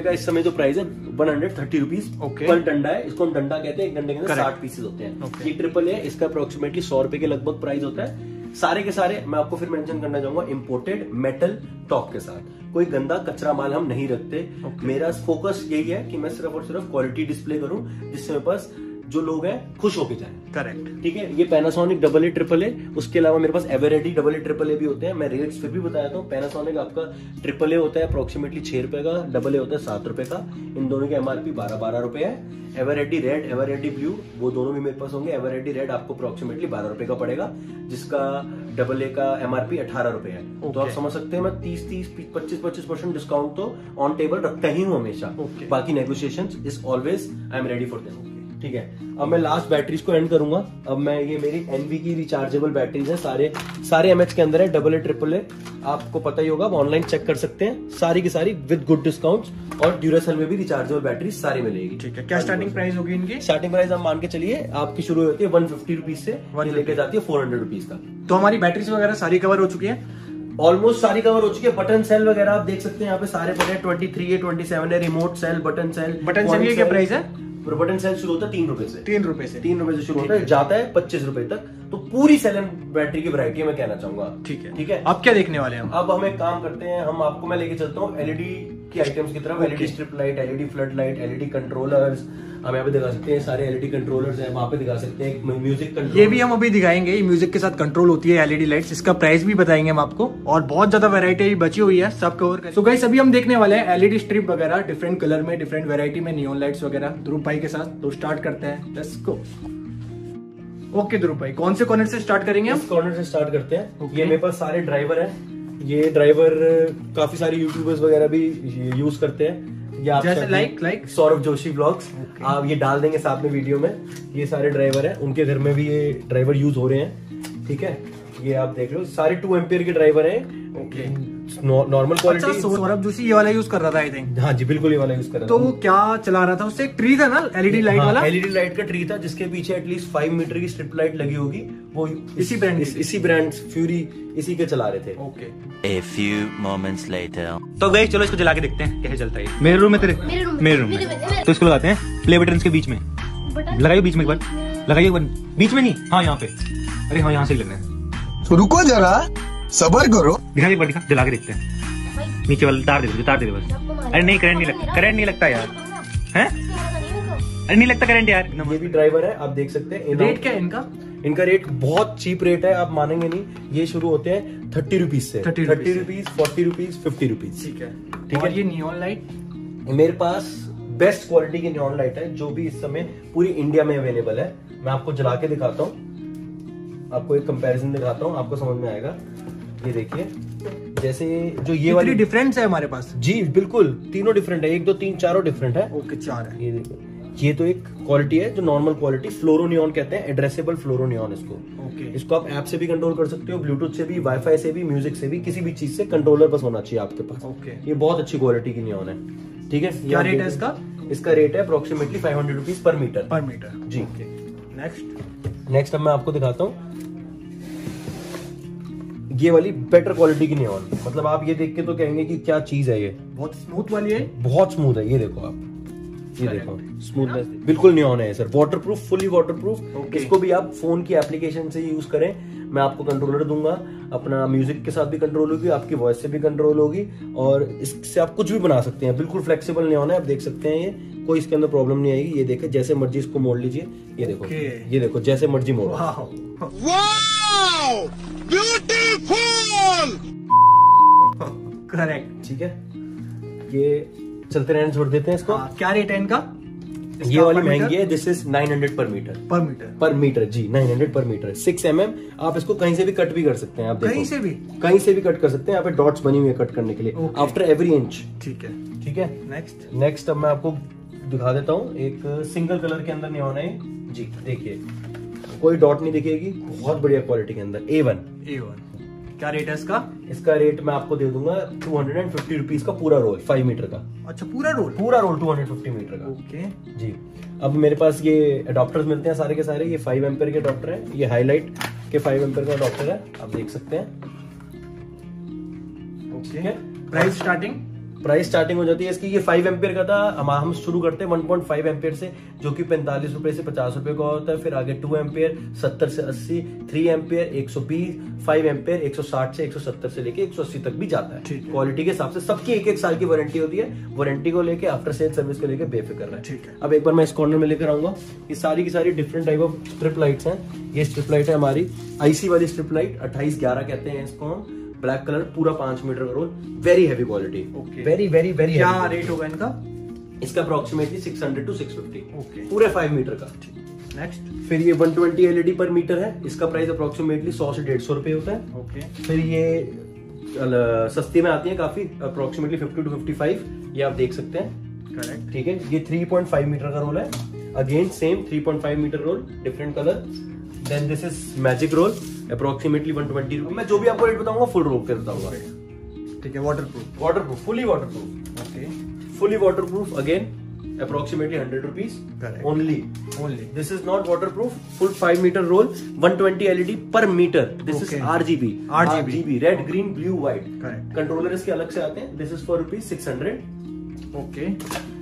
का, इस समय जो प्राइस है 130 रुपीज पर डंडा है, इसको हम डंडा कहते हैं। एक डंडे के अंदर 60 पीसेस होते हैं। ये AAA है, इसका अप्रोक्सीमेटली 100 रुपए के लगभग प्राइस होता है। सारे के सारे मैं आपको फिर मेंशन करना चाहूंगा इंपोर्टेड मेटल टॉप के साथ, कोई गंदा कचरा माल हम नहीं रखते। मेरा फोकस यही है कि मैं सिर्फ और सिर्फ क्वालिटी डिस्प्ले करूं जिससे मेरे पास जो लोग हैं खुश होके जाएं। करेक्ट, ठीक है। ये पैनासोनिक AA, AAA। उसके अलावा मेरे पास एवरेडी AA, AAA भी होते हैं। मैं रेट्स फिर भी बताया था। पैनासोनिक आपका AAA होता है अप्रोक्सीमेटली 6 रुपए का, AA होता है 7 रुपए का। इन दोनों के MRP 12-12 रुपए है। एवरेडी रेड, एवरेडी ब्लू, वो दोनों भी मेरे पास होंगे। एवरेडी रेड आपको अप्रोक्सीमेटली 12 रुपए का पड़ेगा, जिसका AA का MRP 18 रुपए है। तो आप समझ सकते हैं मैं 30-30, 25-25% डिस्काउंट तो ऑन टेबल रखता ही हूँ हमेशा। बाकी negotiation is always I am ready for them. ठीक है। अब मैं लास्ट बैटरीज को एंड करूंगा। अब मैं ये मेरी एनवी की रिचार्जेबल बैटरीज हैं, सारे एमएच के अंदर है, AA, AAA, आपको पता ही होगा, आप ऑनलाइन चेक कर सकते हैं सारी की सारी विद गुड डिस्काउंट्स। और ड्यूरासेल में भी रिचार्जेबल बैटरी सारी मिलेगी, ठीक है। क्या स्टार्टिंग प्राइस होगी इनकी? स्टार्टिंग प्राइस आप मान के चलिए आपकी शुरू होती है 150 रुपीज से, लेके जाती है 400 रुपीज का। तो हमारी बैटरीज वगैरह सारी कवर हो चुकी है, ऑलमोस्ट सारी कवर हो चुकी है। बटन सेल वगैरह आप देख सकते हैं यहाँ पे सारे पड़े हैं, 23 है, 27 है, रिमोट सेल, बटन सेल की क्या प्राइस है? बटन सेल शुरू होता है ₹3 से शुरू होता है, जाता है ₹25 तक। तो पूरी सेल एंड बैटरी की वैरायटी मैं कहना चाहूंगा, ठीक है। ठीक है, अब क्या देखने वाले हैं? अब हम एक काम करते हैं, हम आपको मैं लेके चलता हूँ एलईडी की आइटम्स की तरफ। LED strip light, LED flood light, LED controllers, हम यहाँ पे दिखा सकते हैं, सारे एलईडी कंट्रोलर्स हैं, वहाँ पे दिखा सकते हैं म्यूजिक कंट्रोल, ये भी हम अभी दिखाएंगे। ये म्यूजिक के साथ कंट्रोल होती है एलईडी लाइट्स, इसका प्राइस भी बताएंगे हम आपको, और बहुत ज्यादा वैरायटी बची हुई है, सब कवर करें। तो गाइस अभी हम देखने वाले हैं एलईडी स्ट्रिप वगैरह डिफरेंट कलर में, डिफरेंट वैरायटी में, नियॉन लाइट्स वगैरह, ध्रुव भाई के साथ। तो स्टार्ट करते हैं, लेट्स गो। ओके ध्रुव भाई, कौन से कॉर्नर से स्टार्ट करेंगे? हम कॉर्नर से स्टार्ट करते हैं। ये मेरे पास सारे ड्राइवर है, ये ड्राइवर काफी सारे यूट्यूबर्स वगैरह भी यूज करते हैं, या जैसे लाइक सौरभ जोशी व्लॉग्स, आप ये डाल देंगे साथ में वीडियो में। ये सारे ड्राइवर हैं, उनके घर में भी ये ड्राइवर यूज हो रहे हैं, ठीक है। ये आप देख रहे हो सारे 2 एम्पियर के ड्राइवर हैं, okay, normal quality. Saurabh Joshi ये वाला यूज कर रहा था आई थिंक। हाँ जी बिल्कुल, ये वाला यूज कर रहा था। तो वो क्या चला रहा था? उससे एक ट्री था ना, एलईडी लाइट वाला, एलईडी लाइट का ट्री था, जिसके पीछे एटलीस्ट 5 मीटर की स्ट्रिप लाइट लगी होगी, वो इसी ब्रांड फ्यूरी, इसी के चला रहे थे। Okay, a few moments later. तो गाइस चलो इसको जला के देखते हैं कैसे चलता है। मेरे रूम में, तेरे मेरे रूम में। तो इसको लगाते हैं प्ले बटन के बीच में, लगाइए बीच में, एक बार लगाइए, बीच में नहीं, हाँ यहाँ पे, अरे हाँ यहाँ से लग रहा है। रुको जरा, सबर करो, दिखा एक बार, दिखा, जला के देखते हैं। नीचे वाला तार दे दो बस। अरे नहीं, करंट नहीं लगता यार, हैं? अरे नहीं लगता करंट यार। ये भी ड्राइवर है, आप देख सकते हैं। रेट क्या है इनका? इनका रेट बहुत चीप रेट है, आप मानेंगे नहीं। ये शुरू होते हैं 30 रुपीज से, 30 रुपीज, 40 रुपीज, 50 रुपीज, ठीक है, ठीक है। ये नियॉन लाइट मेरे पास बेस्ट क्वालिटी की नियॉन लाइट है, जो भी इस समय पूरी इंडिया में अवेलेबल है। मैं आपको जला के दिखाता हूँ, आपको एक कंपैरिजन दिखाता हूँ, आपको समझ में आएगा। ये देखिए, जैसे जो ये वाली डिफरेंस है हमारे पास, जी बिल्कुल, तीनों डिफरेंट है, 1, 2, 3, 4 डिफरेंट है। ओके, 4 है। ये देखो, ये तो एक क्वालिटी है जो नॉर्मल क्वालिटी फ्लोरोनियॉन कहते हैं, एड्रेसेबल फ्लोरोनियॉन इसको। ओके, इसको आप ऐप से भी कंट्रोल कर सकते हो, ब्लूटूथ से भी, वाईफाई से भी, म्यूजिक से भी, किसी भी चीज से कंट्रोलर बस होना चाहिए आपके पास। ओके, ये बहुत अच्छी क्वालिटी की नियॉन है, ठीक है। क्या रेट है इसका? इसका रेट है अप्रोक्सीमेटली ₹500 पर मीटर, जी। नेक्स्ट अब मैं आपको दिखाता हूँ ये वाली बेटर क्वालिटी की नियॉन। मतलब आप ये देख के तो कहेंगे कि क्या चीज है, ये बहुत स्मूथ वाली है, बहुत स्मूथ है। ये देखो आप, ये देखो स्मूथनेस, बिल्कुल नियॉन है सर। Waterproof, fully waterproof. इसको भी आप फोन की एप्लीकेशन से यूज करें, मैं आपको कंट्रोलर दूंगा, अपना म्यूजिक के साथ भी कंट्रोल होगी, आपकी वॉइस से भी कंट्रोल होगी, और इससे आप कुछ भी बना सकते हैं। बिल्कुल फ्लेक्सिबल नियॉन है, आप देख सकते हैं, ये कोई इसके अंदर प्रॉब्लम नहीं आएगी। ये देखे, जैसे मर्जी इसको मोड़ लीजिए, ये देखो जैसे मर्जी मोड़ो। करेक्ट, ठीक है। ये चलते रहने, छोड़ देते हैं इसको। क्या रेट है इनका? ये वाली महंगी है, दिस इज 900 पर मीटर, जी 900 पर मीटर, 6 mm। आप इसको कहीं से भी कट भी कर सकते हैं, आप देखो कहीं से भी कट कर सकते हैं। यहाँ पे डॉट्स बनी हुई है कट करने के लिए, आफ्टर एवरी इंच, ठीक है, ठीक है। नेक्स्ट अब मैं आपको दिखा देता हूँ, एक सिंगल कलर के अंदर नियॉन है जी। देखिए, कोई डॉट नहीं दिखेगी, बहुत बढ़िया क्वालिटी के अंदर, A1। क्या रेट है इसका? इसका रेट मैं आपको दे दूंगा ₹250 का पूरा रोल, 5 मीटर का। अच्छा, पूरा रोल 250 मीटर का, ओके जी। अब मेरे पास ये अडॉप्टर्स मिलते हैं सारे के सारे, ये 5 एम्पियर के अडॉप्टर है, ये हाईलाइट के 5 एम्पियर का अडॉप्टर है, आप देख सकते हैं, ओके है? प्राइस स्टार्टिंग हो जाती है इसकी। ये 5 एम्पियर का था, हम शुरू करते हैं 1.5 एम्पियर से, जो कि ₹45 से ₹50 का होता है। फिर आगे 2 एम्पियर, 70 से 80, 3 एम्पियर, 120, 5 एम्पियर, 160 से 170 से लेके 180 तक भी जाता है, क्वालिटी के हिसाब से। सबकी 1 साल की वारंटी होती है, वारंटी को लेके, आफ्टर सेल सर्विस को लेके बेफिक्र है, ठीक है। अब एक बार मैं इस कॉर्नर में लेकर आऊंगा, ये सारी की सारी different type of strip lights हैं। ये स्ट्रिप लाइट है हमारी आईसी वाली स्ट्रिप लाइट, 2811 कहते हैं इसको, ब्लैक कलर, पूरा 5 मीटर का roll, very heavy quality, very very very. क्या रेट होगा इनका? इसका अप्रोक्सीमेटली 600 to 650, पूरे 5 मीटर का। नेक्स्ट, फिर ये 120 एलईडी पर मीटर है, इसका प्राइस अप्रोक्सीमेटली ₹100 से ₹150 होता है। ओके, फिर ये सस्ती में आती है काफी, अप्रोक्सीमेटली 50 to 55, ये आप देख सकते हैं, करेक्ट, ठीक है। ये 3.5 मीटर का रोल है, Again same 3.5 meter roll, different color. Then this is magic roll, approximately 120 rupees. मैं जो भी आपको रेट बताऊंगा फुल रोल के बताऊंगा रेट, ठीक है। Waterproof, waterproof fully waterproof, okay fully waterproof again approximately 100 rupees only. This is not waterproof. Full 5 meter roll, 120 LED per meter. This is RGB, red, green, blue, white. Correct. Controller इसके अलग से आते हैं. This is for rupees 600. Okay.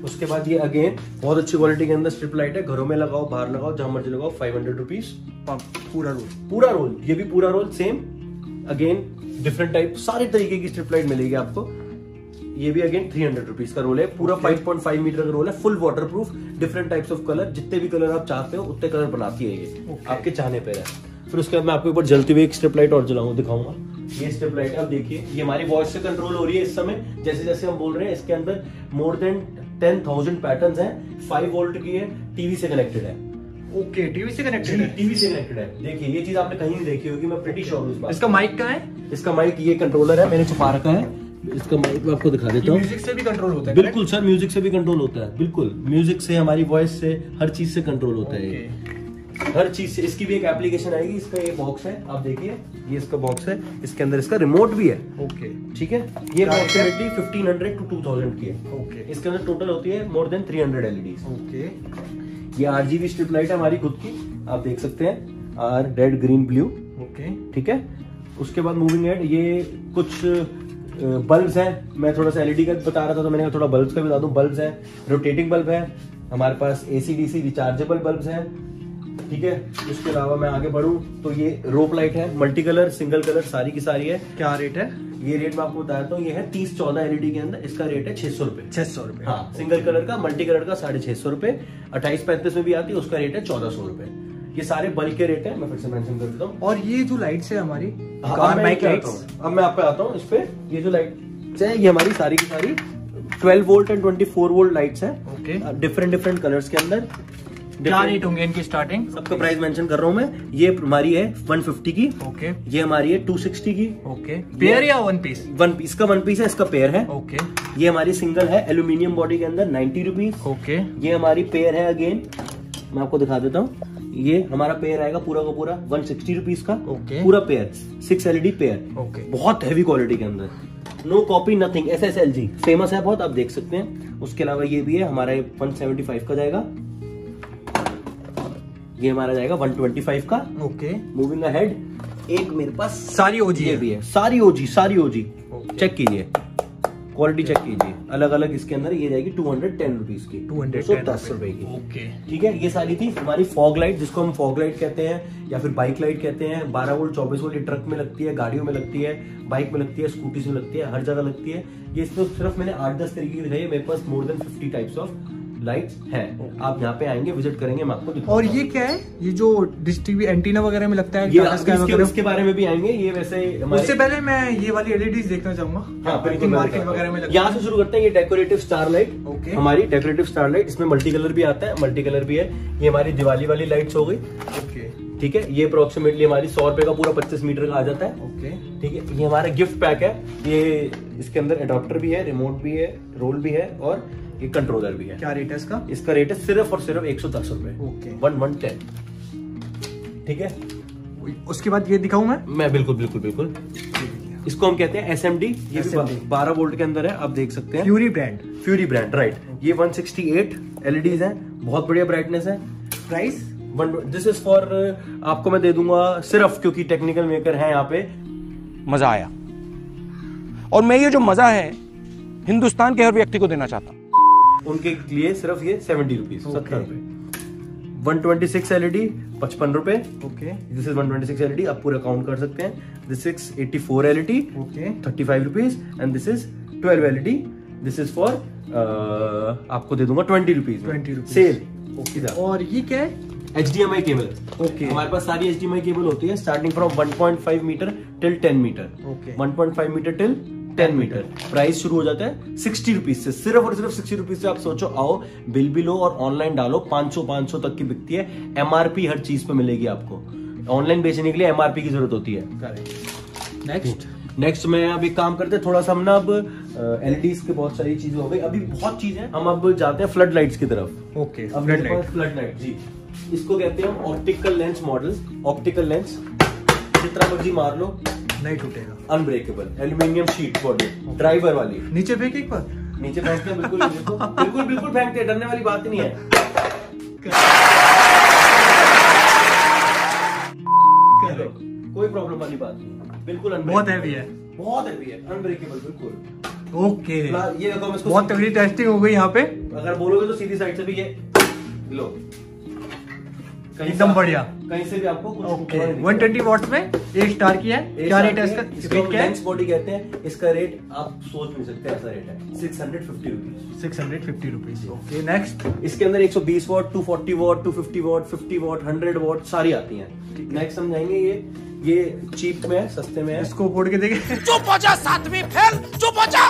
उसके बाद ये again बहुत अच्छी क्वालिटी के अंदर स्ट्रिप लाइट है, घरों में लगाओ, बाहर लगाओ, जहाँ मर्जी लगाओ, 500 rupees. पूरा रोल, ये भी पूरा roll same, again different type, सारे तरीके की स्ट्रिप लाइट मिलेगी आपको. ये भी अगेन 300 रुपीज का रोल है, पूरा 5.5 मीटर का रोल है, full waterproof, different types of colour, जितने भी कलर आप चाहते हो उतने कलर बनाती है ये, आपके चाहने पे है। फिर उसके बाद मैं आपको एक बार जलती हुई एक स्ट्रिप लाइट और जलाऊंगा, दिखाऊंगा। ये स्ट्रिप लाइट आप देखिए, ये हमारी वॉइस से कंट्रोल हो रही है इस समय, जैसे जैसे हम बोल रहे हैं। इसके अंदर मोर देन 10,000 पैटर्न है, 5 वोल्ट की है, टीवी से कनेक्टेड है। ओके, टीवी से कनेक्टेड है। देखिए ये चीज आपने कहीं नहीं देखी होगी, मैं प्रीटी श्योर हूं इस बात। इसका माइक कहां है? इसका माइक ये कंट्रोलर है, मैंने छुपा रखा है। इसका माइक मैं आपको दिखा देता हूँ। म्यूजिक से भी कंट्रोल होता है? बिल्कुल सर, म्यूजिक से भी कंट्रोल होता है, बिल्कुल। म्यूजिक से, हमारी वॉइस से, हर चीज से कंट्रोल होता है, हर चीज से। इसकी भी एक एप्लीकेशन आएगी। इसका ये बॉक्स है, आप देखिए ये इसका बॉक्स है, इसके अंदर इसका रिमोट भी है। ओके, ठीक है। ये अप्रोक्सीमेटली 1500 to 2000 की है। ओके, इसके अंदर टोटल होती है मोर देन 300 एलईडी। ओके, ये आरजीबी स्ट्रिप लाइट है हमारी खुद की, आप देख सकते हैं, R red green blue. Okay, ठीक है। उसके बाद मूविंग हेड, ये कुछ बल्ब्स हैं, मैं थोड़ा सा एलईडी का बता रहा था तो मैंने थोड़ा बल्ब्स का बता दूं। बल्ब्स हैं, रोटेटिंग बल्ब है हमारे पास, एसीडीसी रिचार्जेबल बल्ब्स हैं, ठीक है। उसके अलावा मैं आगे बढ़ूं तो ये रोप लाइट है, मल्टी कलर, सिंगल कलर, सारी की सारी है। क्या रेट है? ये रेट मैं आपको बता देता हूँ, ये है 30-14 एलईडी के अंदर, इसका रेट है 600 रुपए। 600 रुपए, हाँ। सिंगल कलर का, मल्टी कलर का 650 रुपए, 28-35 में भी आती है, उसका रेट है 1400 रुपए। ये सारे बल्क के रेट है, मैं फिर से मेंशन कर देता हूँ। और ये जो लाइट्स है हमारी, अब मैं आप पे आता हूँ। इस पे ये जो लाइट्स है, ये हमारी सारी की सारी 12 वोल्ट एंड 24 वोल्ट लाइट्स है। ओके, डिफरेंट कलर्स के अंदर। क्या रेट होंगे इनकी स्टार्टिंग? सबका प्राइस मेंशन कर रहा हूँ मैं। ये हमारी है 150 की। ओके, ये हमारी है 260 की। ओके, पेयर या वन पीस? वन पीस का, वन पीस है, इसका पेयर है। ओके, ये हमारी सिंगल है, एल्यूमिनियम बॉडी के अंदर, 90 रुपीज। ओके, ये हमारी पेयर है, अगेन मैं आपको दिखा देता हूँ। ये हमारा पेयर आएगा पूरा का पूरा 160 रुपीज का। Okay. पूरा पेयर, 6 LED पेयर। Okay. बहुत हैवी क्वालिटी के अंदर, no copy nothing, SSLG famous है बहुत, आप देख सकते हैं। उसके अलावा ये भी है हमारा, 175 का जाएगा, ये हमारा जाएगा 125 का। ओके, मूविंग अहेड, एक मेरे पास सारी ओजी ये भी है, सारी ओजी। Okay. चेक कीजिए क्वालिटी, चेक कीजिए अलग अलग। इसके अंदर ये जाएगी 210 रुपीज की, 210 रुपए की। ओके, ठीक है। ये सारी थी हमारी फॉग लाइट, जिसको हम फॉग लाइट कहते हैं या फिर बाइक लाइट कहते हैं। 12 वोल्ट, 24 वोल्ट, ट्रक में लगती है, गाड़ियों में लगती है, बाइक में लगती है, स्कूटीज में लगती है, हर जगह लगती है। ये सिर्फ मैंने 8-10 तरीके की दिखाई, मेरे पास more than 50 types of lights है। आप यहाँ पे आएंगे, विजिट करेंगे, मैं आपको। और ये क्या है? ये जो डिश टीवी एंटीना वगैरह में लगता है, इसके बारे में भी आएंगे। ये वैसे उससे पहले मैं ये वाली एलईडीज देखना चाहूंगा, हाँ, मार्केट वगैरह में। यहाँ से शुरू करते हैं। ये डेकोरेटिव स्टार लाइट, ओके, हमारी डेकोरेटिव स्टार लाइट, इसमें मल्टी कलर भी आता है, मल्टी कलर भी है। ये हमारी दिवाली वाली लाइट्स हो गई, ओके, ठीक है। ये अप्रोक्सीमेटली हमारी 100 रुपए का पूरा 25 मीटर का आ जाता है। ओके, ठीक है। ये हमारा गिफ्ट पैक है, ये इसके अंदर एडॉप्टर भी है, रिमोट भी है, रोल भी है और ये कंट्रोलर भी है। क्या रेट है इसका? इसका रेट है सिर्फ और सिर्फ 110 रुपए। ओके, 110, ठीक है। उसके बाद ये दिखाऊं मैं बिल्कुल। इसको हम कहते हैं SMD। ये 12 वोल्ट के अंदर है, आप देख सकते हैं, फ्यूरी ब्रांड, राइट। ये 168 एलईडीज है, बहुत बढ़िया ब्राइटनेस है। प्राइस दिस इज फॉर, आपको मैं दे दूंगा सिर्फ, क्योंकि टेक्निकल मेकर है यहाँ पे। मजा आया, और मैं ये जो मजा है हिंदुस्तान के हर व्यक्ति को देना चाहता हूँ। उनके लिए सिर्फ ये 70 रुपीज, 70 रुपए। 126 एलईडी, 55 रुपए। ओके, दिस इज 126 एलईडी, आप पूरा काउंट कर सकते हैं। This is 84 LED, okay, 35 rupees. And this is 12 LED, this is for, आपको दे दूंगा 20 रुपीज सेल। ओके, और ये क्या है? HDMI cable. ओके, हमारे पास सारी HDMI केबल होती है, starting from 1.5 metre till 10 metre. Okay, 1.5 metre till 10 metre. Price शुरू हो जाता है 60 रुपीज से, सिर्फ और सिर्फ 60 रुपीज से। आप सोचो, आओ, बिल भी लो और ऑनलाइन डालो। 500 तक की बिकती है, MRP हर चीज पे मिलेगी आपको। ऑनलाइन बेचने के लिए MRP की जरूरत होती है। नेक्स्ट नेक्स्ट में अब एक काम करते हैं, थोड़ा सा हम ना अब एलईडीज के बहुत सारी चीजें हो गई, अभी बहुत चीजें हैं, हम अब जाते हैं फ्लड लाइट्स की तरफ। ओके, फ्लड लाइट जी, इसको कहते हैं optical lens model. Optical lens जितना मर्जी मार लो नहीं टूटेगा, unbreakable aluminium sheet body, driver वाली। नीचे फेंक एक बार, नीचे फेंकते हैं, बिल्कुल बिल्कुल बिल्कुल फेंकते हैं, डरने वाली बात ही नहीं है, कोई प्रॉब्लम वाली बात नहीं, बिल्कुल बहुत हैवी है, अनब्रेकेबल बिल्कुल। ओके, ये देखो इसको, बहुत तगड़ी टेस्टिंग हो गई यहाँ पे, अगर बोलोगे तो सीधी साइड से भी ये लो एकदम बढ़िया, कहीं से भी आपको कुछ। ओके, 120 वाट में एक स्टार की है, क्या रेट है इसका? इसको लेंस बॉडी कहते हैं, इसका रेट आप सोच नहीं सकते, ऐसा रेट है ₹650। ओके, नेक्स्ट इसके अंदर 120 वाट, 240 वाट, 250 वाट, 50 वाट, 100 वाट सारी आती हैं। नेक्स्ट समझाएंगे, ये चीप में है, सस्ते में है, इसको फोड़ के देखे, चुप हो जा सातवीं फेल, चुप हो जा।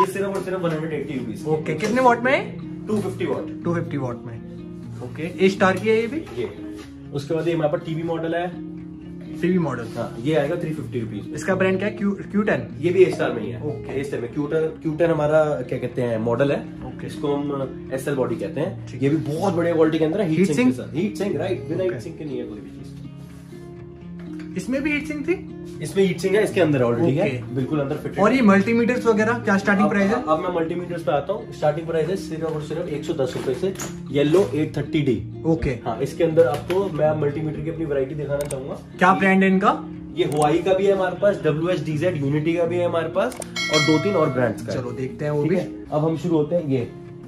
ये सिर्फ और सिर्फ ₹180। ओके, कितने वाट में? 250 वाट में। ओके, ए स्टार की है ये भी। ये उसके बाद ये हमारे पास टीवी मॉडल है, टीवी मॉडल हाँ, ये आएगा ₹350। इसका ब्रांड क्या है? Q10। ये भी ए स्टार में ही है। ओके, ए स्टार में Q10 हमारा क्या कहते हैं मॉडल है। ओके, इसको हम SL बॉडी कहते हैं। ये भी बहुत बढ़िया क्वालिटी के अंदर है, हीट सिंक राइट, बिना हीट सिंक के नहीं है कोई भी चीज। इसमें भी हीट सिंक थी? इसमें हीट सिंक है इसके अंदर ऑलरेडी है, बिल्कुल अंदर फिट। और ये मल्टीमीटर्स वगैरह क्या स्टार्टिंग प्राइस है? अब मैं मल्टीमीटर्स पे आता हूँ। स्टार्टिंग प्राइस है सिर्फ और सिर्फ ₹110 से, येलो 830D। ओके हाँ, इसके अंदर आपको मैं मल्टीमीटर की अपनी वैरायटी दिखाना चाहूंगा। क्या ब्रांड है इनका? ये हुआई का भी है हमारे पास, WHDZ यूनिटी का भी है हमारे पास, और 2-3 और ब्रांड्स का। चलो देखते हैं वो भी। अब हम शुरू होते हैं,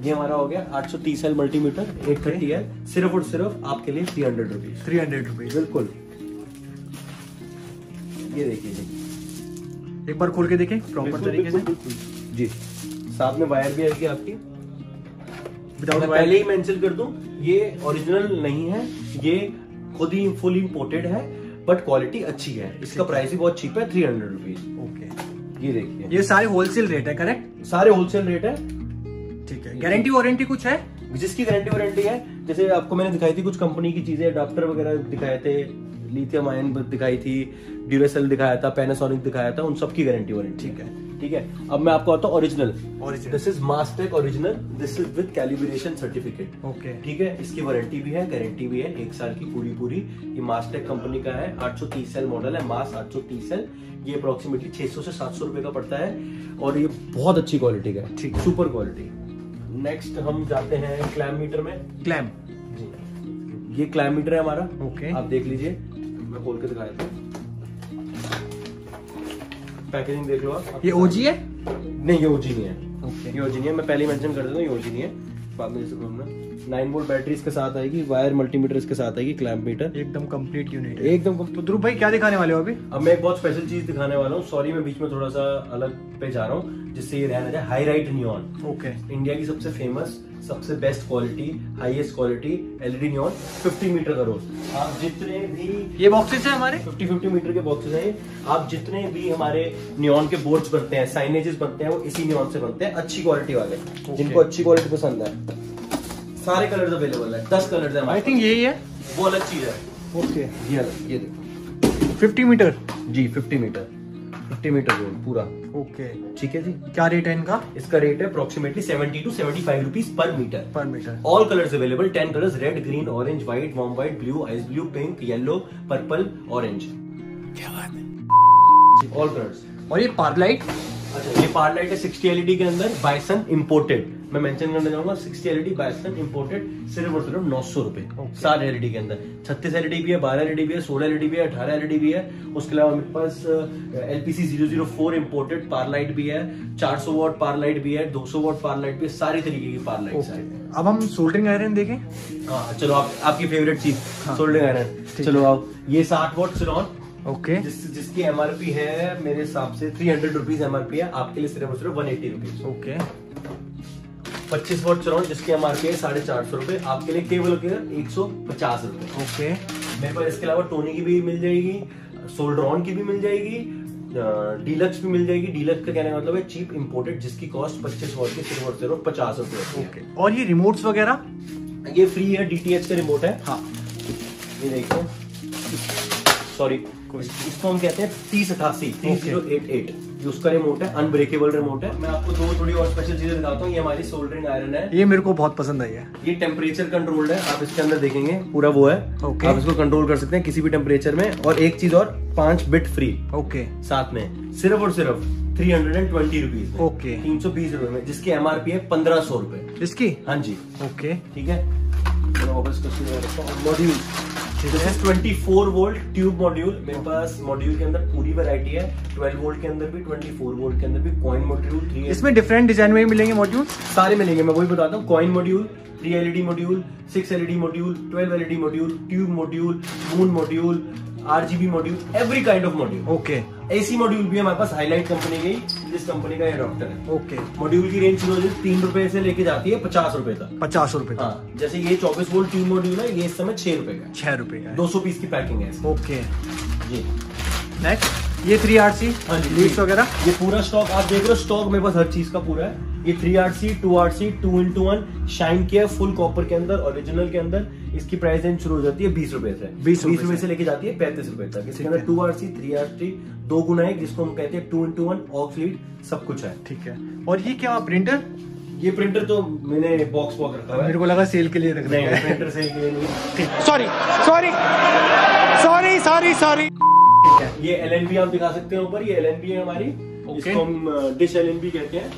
ये हमारा हो गया 830L मल्टीमीटर, 830L सिर्फ और सिर्फ आपके लिए ₹300 बिल्कुल। ये देखिए जी, एक बार खोल के देखें प्रॉपर तरीके से जी, साथ में वायर भी आएगी आपकी। मैं पहले ही मेंशन कर दूं, ये ओरिजिनल नहीं है, ये खुद ही फुल इंपोर्टेड है, बट क्वालिटी अच्छी है। इसका प्राइस भी बहुत चीप है, ₹300। ओके, ये देखिए, ये सारे होलसेल रेट है, करेक्ट? सारे होलसेल रेट है, ठीक है। गारंटी वारंटी कुछ है? जिसकी गारंटी वारंटी है, जैसे आपको मैंने दिखाई थी कुछ कंपनी की चीजें, अडाप्टर वगैरह दिखाए थे, lithium-ion दिखाई थी, ड्यूरेसेल दिखाया था, पैनासोनिक दिखाया था, उन सब की गारंटी वारंटी। ठीक है, ठीक है। अब मैं आपको आता हूँ original, this is Mastech original, this is with calibration certificate. Okay, ठीक है, इसकी वारंटी भी है, गारंटी भी है, 1 साल की पूरी। ये मास्टेक कंपनी का है, 830L मॉडल है, मास 830L। ये अप्रोक्सीमेटली ₹600 से ₹700 का पड़ता है, और ये बहुत अच्छी क्वालिटी का है, ठीक है, सुपर क्वालिटी। नेक्स्ट हम जाते हैं क्लैम मीटर में। क्लैम जी, ये क्लैम मीटर है हमारा। ओके, आप देख लीजिए, मैं खोल के दिखा देता हूं, पैकेजिंग देख लो आप। ये ओजी है? नहीं, ये ओजी नहीं है। ओके, ये ओजी नहीं है, मैं पहले मेंशन कर देता हूं, ये ओजी नहीं है, बाद में जैसे हमने 9 वोल्ट बैटरी इसके साथ आएगी, वायर मल्टीमीटर इसके साथ आएगी, क्लैम्प मीटर, एकदम कंप्लीट यूनिट है, एकदम। तो ध्रुव भाई क्या दिखाने वाले हो अभी? अब मैं एक बहुत स्पेशल चीज दिखाने वाला हूँ, सॉरी मैं बीच में थोड़ा सा अलग पे जा रहा हूँ, जिससे ये रहना चाहिए। हाईलाइट नियॉन, ओके, इंडिया की सबसे फेमस, सबसे best quality, highest quality LED neon, 50 metre का रोल। आप जितने भी ये बॉक्सेस हैं हमारे 50 मीटर के बॉक्सेस हैं, आप जितने भी हमारे नियॉन के बोर्ड्स बनते हैं, साइनेजेस बनते हैं, वो इसी नियॉन से बनते हैं, अच्छी क्वालिटी वाले। okay, जिनको अच्छी क्वालिटी पसंद है, सारे कलर्स अवेलेबल है, 10 कलर्स है। आई थिंक यही है, वो अलग चीज है। ओके, ये देखो 50 मीटर जी, 50 मीटर रोल पूरा। ओके, ठीक है जी। क्या रेट है इनका? इसका रेट है approximately ₹70 to ₹75 per metre. All colours available, 10 colours, red, green, orange, white, warm white, blue, ice blue, pink, yellow, purple, orange. क्या बात है, ऑल कलर्स। और ये पार्लाइट, अच्छा ये पार्लाइट है 60 LED के अंदर, बाइसन इम्पोर्टेड, मैं मेंशन करना चाहूंगा, 60 LED बाइसन इम्पोर्टेड, सिर्फ और सिर्फ ₹900। 7 LED के अंदर, 36 LED भी है, 12 LED भी है, 16 LED भी है, 18 LED भी है। उसके अलावा मेरे पास LPC 004 इम्पोर्टेड पार्लाइट भी है, 400 वाट पार्लाइट भी है, 200 वाट पार्लाइट भी है, सारी तरीके की पार्लाइट है। अब हम सोल्डरिंग आयरन देखें। हाँ चलो, आपकी फेवरेट चीज सोल्डरिंग आयरन। चलो आप, ये 60 वाट सिलॉन। ओके, जिसकी MRP है मेरे हिसाब से ₹300 MRP है, आपके लिए सिर्फ और सिर्फ ₹180। ओके, 25 वाट चलाओ, जिसकी MRP है ₹450, आपके लिए केवल ₹150। ओके, मेरे पास इसके अलावा टोनी की भी मिल जाएगी, सोल्ड्रॉन की भी मिल जाएगी, डीलक्स भी मिल जाएगी। डीलक्स का कहने का मतलब है चीप इम्पोर्टेड, जिसकी कॉस्ट 25 वाट के सिर्फ और सिर्फ ₹50। ओके, और ये रिमोट वगैरह ये फ्री है, DTH का रिमोट है। हाँ, ये देखो, सॉरी बिल्कुल, इसको हम कहते हैं 3088। उसका रिमोट है, अनब्रेकेबल रिमोट है। मैं आपको दो थोड़ी और स्पेशल चीजें बताता हूँ। ये हमारी सोल्डरिंग आयरन है, ये मेरे को बहुत पसंद आई है। ये टेम्परेचर कंट्रोल्ड है, आप इसके अंदर देखेंगे पूरा वो है, आप इसको कंट्रोल कर सकते हैं किसी भी टेम्परेचर में। और एक चीज और, 5 बिट फ्री साथ में, सिर्फ और सिर्फ 320 रुपीज, 320 रुपए में, जिसकी MRP है 1500 रुपए इसकी। हाँ जी, ओके ठीक है। मॉड्यूल 24 वोल्ट ट्यूब मॉड्यूल मेरे पास, मॉड्यूल के अंदर पूरी वैरायटी है, 12 वोल्ट के अंदर भी, 24 वोल्ट के अंदर भी, कॉइन मॉड्यूल 3। इसमें डिफरेंट डिजाइन में मिलेंगे मॉड्यूल, सारे मिलेंगे, मैं वही बताता हूँ। Coin module, 3 LED module, 6 LED module, 12 LED module, tube module, moon module, RGB module, every kind of module. AC module भी हमारे पास हाईलाइट कंपनी का ही, जिस कंपनी का एडॉप्टर है। मॉड्यूल की रेंज शुरू होती है 3 रुपए से लेके जाती है 50 रुपए तक। 50 रुपए हाँ, जैसे ये 24 वोल्ट ट्यूब मॉड्यूल है, ये इस समय 6 रुपए का, 6 रुपए का, 200 पीस की पैकिंग है। ये नेक्स्ट, ये 3RC वगैरह, ये पूरा स्टॉक आप देख रहे हो, स्टॉक मेरे पास हर चीज का पूरा है। ये 3RC, 2RC, 2x1 शाइन किया, फुल कॉपर के अंदर, ओरिजिनल के अंदर। इसकी प्राइस रेंज शुरू हो जाती है 20 रुपए से, 20 रुपए से लेके जाती है 35 रुपए तक। इसके अंदर 2RC, 3RC, 2x1 जिसको हम कहते हैं 2x1, ऑक्सलीड, सब कुछ है, ठीक है। और ये क्या प्रिंटर, ये प्रिंटर तो मैंने बॉक्स वॉक रखा है, मेरे को लगा सेल के लिए रख रहे हैं। प्रिंटर सेल के लिए, sorry sorry sorry sorry sorry. ये LNB आप दिखा सकते हैं ऊपर, ये LNB है हमारी, इसको हम डिश LNB कहते हैं।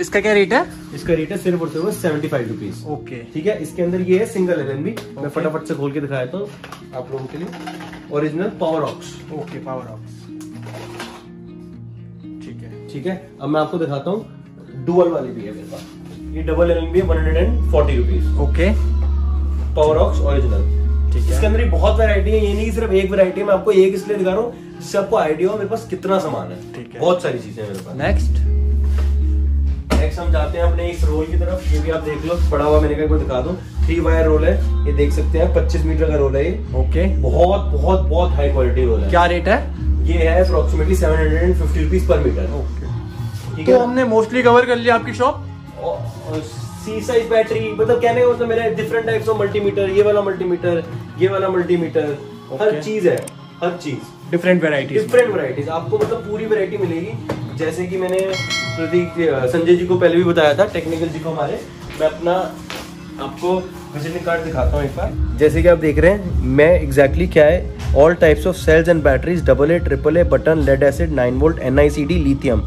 इसका क्या रेट है? इसका रेट है सिर्फ और सिर्फ 75 रुपीज। ठीक है, इसके अंदर ये है सिंगल LNB, मैं फटाफट से खोल के दिखाया था आप लोगों के लिए। ओरिजिनल पावर ऑक्स, पावर ऑक्स, ठीक है ठीक है। अब मैं आपको दिखाता हूँ, डुअल वाली भी है मेरे पास, ये डबल LNB है, 140 रुपीज। पावर ऑक्स ओरिजिनल, ठीक है। इसके अंदर बहुत वैरायटी है, ये नहीं सिर्फ एक वैरायटी है। मैं आपको एक इसलिए दिखा रहा हूँ जिससे आपको आइडिया हो मेरे पास कितना सामान है, ठीक है, बहुत सारी चीजें मेरे पास। नेक्स्ट हम जाते हैं अपने इस रोल की तरफ, ये भी आप देख लो पड़ा हुआ, मैंने कहा दिखा दूं, 3 वायर रोल है, ये देख सकते हैं, 25 मीटर का रोल है ये। बहुत बहुत बहुत हाई क्वालिटी रोल है। क्या रेट है? ये है अप्रोक्सीमेटली 750 रुपीज पर मीटर। तो हमने मोस्टली कवर कर लिया आपकी शॉप। C-size बैटरी, मतलब कहने का मतलब मेरा डिफरेंट टाइप्स ऑफ मल्टीमीटर, ये वाला मल्टीमीटर, ये वाला मल्टीमीटर, हर चीज है, हर चीज, डिफरेंट वैरायटीज आपको, मतलब पूरी वैरायटी मिलेगी। जैसे कि मैंने प्रदीप संजय जी को पहले भी बताया था, टेक्निकल जी को हमारे, मैं अपना आपको विजिटिंग कार्ड दिखाता हूँ एक बार। जैसे कि आप देख रहे हैं, मैं एग्जैक्टली क्या है, all types of cells and batteries, AA, AAA, button, lead acid, 9 volt, NI-CD, lithium,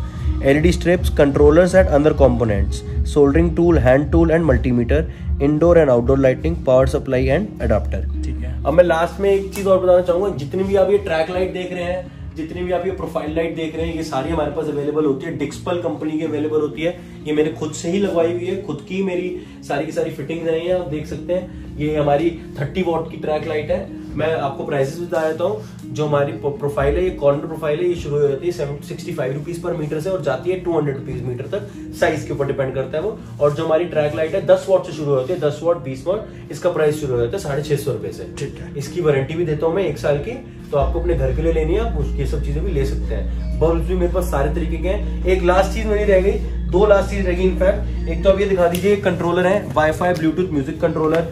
LED strips, controllers and other components, soldering tool, hand tool and multimeter, indoor and outdoor lighting, power supply and adapter, ठीक है। अब मैं last में एक चीज और बताना चाहूंगा, जितनी भी आप ये ट्रैक लाइट देख रहे हैं, जितनी भी आप ये प्रोफाइल लाइट देख रहे हैं, ये सारी हमारे पास अवेलेबल होती है, डिक्सपल कंपनी की अवेलेबल होती है। ये मैंने खुद से ही लगवाई हुई है, खुद की मेरी सारी की सारी फिटिंग रही है, आप देख सकते हैं। ये हमारी 30 वॉट की ट्रैक लाइट है, मैं आपको प्राइसेस बता देता हूँ। जो हमारी प्रोफाइल है, ये कॉर्नर प्रोफाइल है, ये शुरू हो जाती है 65 रुपीज पर मीटर से और जाती है 200 रुपीज मीटर तक, साइज के ऊपर डिपेंड करता है वो। और जो हमारी ट्रैक लाइट है 10 वॉट से शुरू होती है, 10 वॉट, 20 वॉट, इसका प्राइस शुरू हो जाता है 650 रुपए से, ठीक है। इसकी वारंटी भी देता हूँ मैं 1 साल की, तो आपको अपने घर के लिए लेनी है, आप उसकी सब चीजें भी ले सकते हैं। बल्ब भी मेरे पास सारे तरीके के हैं। एक लास्ट चीज मेरी रह गई, 2 लास्ट चीज रहेगी इनफैक्ट। एक तो आप ये दिखा दीजिए, कंट्रोलर है, वाईफाई ब्लूटूथ म्यूजिक कंट्रोलर,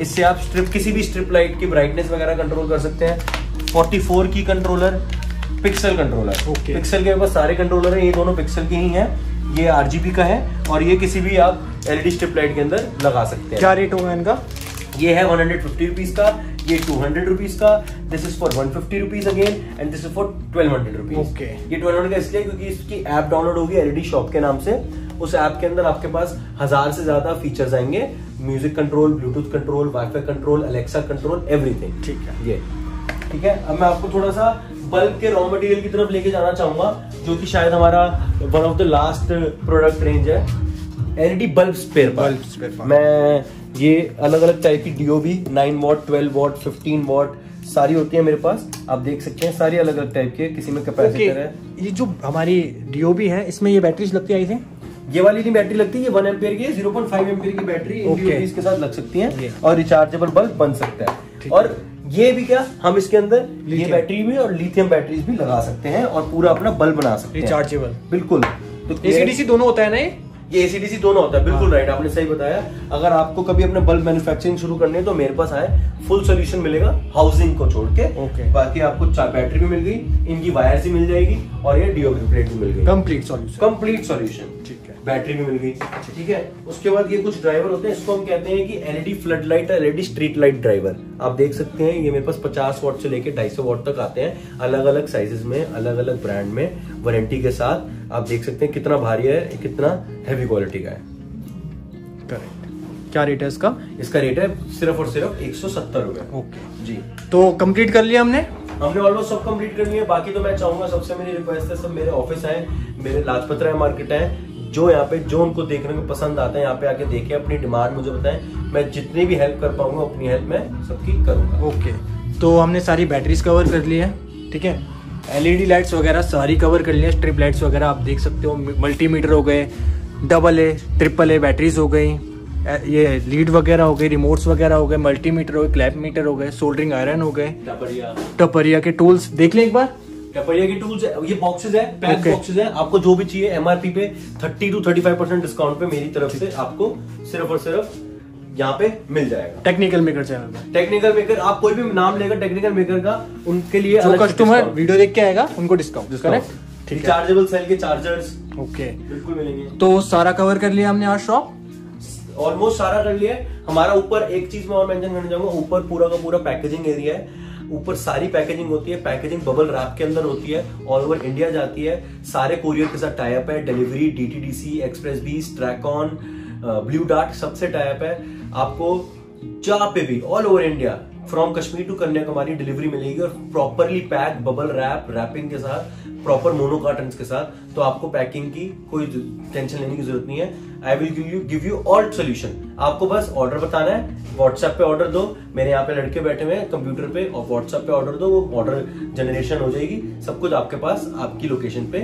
इससे आप स्ट्रिप, किसी भी स्ट्रिप लाइट की ब्राइटनेस वगैरह कंट्रोल कर सकते हैं। 44 की कंट्रोलर, पिक्सल कंट्रोलर, पिक्सल के पास सारे कंट्रोलर हैं, ये दोनों पिक्सल के ही हैं, ये RGB का है और ये किसी भी आप LED स्ट्रिप लाइट के अंदर लगा सकते हैं। क्या रेट होगा इनका? ये है 150 रुपीज का, ये 200 रुपीज का, this is for 150 rupees again and this is for 1200 rupees. ये 1200 का इसलिए क्योंकि इसकी ऐप डाउनलोड होगी एलईडी शॉप के नाम से, उस ऐप के अंदर आपके पास 1000 से ज्यादा फीचर्स आएंगे, music control, Bluetooth control, wifi control, Alexa control, everything, ठीक है ये, ठीक है। अब मैं आपको थोड़ा सा बल्क के रॉ मटेरियल की तरफ लेके जाना चाहूंगा, जो कि शायद हमारा one of the last product range है, एलईडी बल्ब स्पेयर पार्ट। मैं ये अलग अलग टाइप की DOB 9 वॉट, 12 वॉट, 15 वॉट सारी होती है मेरे पास, आप देख सकते हैं, सारी अलग अलग टाइप के, किसी में कैपेसिटर है। ये जो हमारी DOB है, इसमें ये बैटरीज लगती है, आई थिंक ये वाली नहीं बैटरी लगती है, 1 एम्पियर की 0.5 एम्पियर की बैटरी इसके साथ लग सकती है और रिचार्जेबल बल्ब बन सकता है। और ये भी क्या, हम इसके अंदर ये बैटरी भी और लिथियम बैटरीज भी लगा सकते हैं और पूरा अपना बल्ब बना सकते हैं, रिचार्जेबल, बिल्कुल। तो AC DC दोनों होता है ना, ये एसीडीसी दोनों होता है। बिल्कुल राइट, आपने सही बताया। अगर आपको कभी अपने बल्ब मैन्युफैक्चरिंग शुरू करनी है तो मेरे पास आए, फुल सॉल्यूशन मिलेगा हाउसिंग को छोड़ के। ओके, बाकी आपको बैटरी भी मिल गई, इनकी वायर भी मिल जाएगी और ये डीओबी प्लेट भी मिल गई, कंप्लीट सॉल्यूशन। कंप्लीट सॉल्यूशन, ठीक है। बैटरी भी मिल गई, ठीक है। उसके बाद ये कुछ ड्राइवर होते हैं, इसको हम कहते हैं कि LED flood light, LED street light driver. आप देख सकते हैं ये मेरे पास 50 वाट से लेकर 250 वाट तक आते हैं, अलग अलग साइजेस में, अलग अलग ब्रांड में, वारंटी के साथ। आप देख सकते हैं कितना भारी है, कितना हैवी क्वालिटी का है। करेक्ट, क्या रेट है इसका? इसका रेट है सिर्फ और सिर्फ 170 रुपए। ओके जी, तो कंप्लीट कर लिया हमने, ऑलमोस्ट सब कंप्लीट कर लिया। बाकी तो मैं चाहूंगा, सबसे मेरी रिक्वेस्ट है, सब मेरे ऑफिस आए, मेरे लाजपत राय मार्केट है, जो यहाँ पे जो उनको देखने को पसंद आता है यहाँ पे आके देखें, अपनी डिमांड मुझे बताएं, मैं जितनी भी हेल्प कर पाऊंगा अपनी हेल्प मैं सबकी करूंगा। ओके, तो हमने सारी बैटरीज कवर कर ली है, ठीक है। एलईडी लाइट्स वगैरह सारी कवर कर ली है, स्ट्रिप लाइट्स वगैरह आप देख सकते हो, मल्टीमीटर हो गए, AA, AAA बैटरीज हो गई, ये लीड वगैरह हो गई, रिमोट्स वगैरह हो गए, मल्टीमीटर हो गए, क्लैप मीटर हो गए, सोल्डरिंग आयरन हो गए, टपरिया के टूल्स देख लें एक बार। टपरिया के टूल्स, ये बॉक्सेस है, पैक बॉक्सेस है। आपको जो भी चाहिए एमआरपी पे 30 to 35% डिस्काउंट पे मेरी तरफ से आपको सिर्फ और सिर्फ यहाँ पे मिल जाएगा टेक्निकल मेकर चैनल पे। टेक्निकल मेकर, आप कोई भी नाम लेगा टेक्निकल मेकर का, उनके लिए जो कस्टमर वीडियो देख के आएगा उनको डिस्काउंट, करेक्ट, ठीक है। रिचार्जेबल सेल के चार्जर्स, ओके, बिल्कुल मिलेंगे। तो सारा कवर कर लिया हमने आज, शॉप ऑलमोस्ट सारा कर लिया। हमारा ऊपर एक चीज मैं और मेंशन करना चाहूंगा, ऊपर पूरा का पूरा पैकेजिंग एरिया है, ऊपर सारी पैकेजिंग होती है, पैकेजिंग बबल रैप के अंदर होती है, ऑल ओवर इंडिया जाती है, सारे कोरियर के साथ टाइप है, delivery, DTDC, express bees, Trackon, blue dart, सबसे टाइप है। आपको जहाँ पे भी all over India from Kashmir to Kanyakumari delivery मिलेगी, और properly pack bubble wrap, wrapping के साथ, प्रॉपर मोनो कार्टन के साथ। तो आपको पैकिंग की कोई टेंशन लेने की जरूरत नहीं है। I will give you all solution. आपको बस ऑर्डर बताना है, व्हाट्सएप पे ऑर्डर दो, मेरे यहाँ पे लड़के बैठे हुए हैं कंप्यूटर पे, और व्हाट्सएप पे ऑर्डर दो, वो ऑर्डर जनरेशन हो जाएगी, सब कुछ आपके पास आपकी लोकेशन पे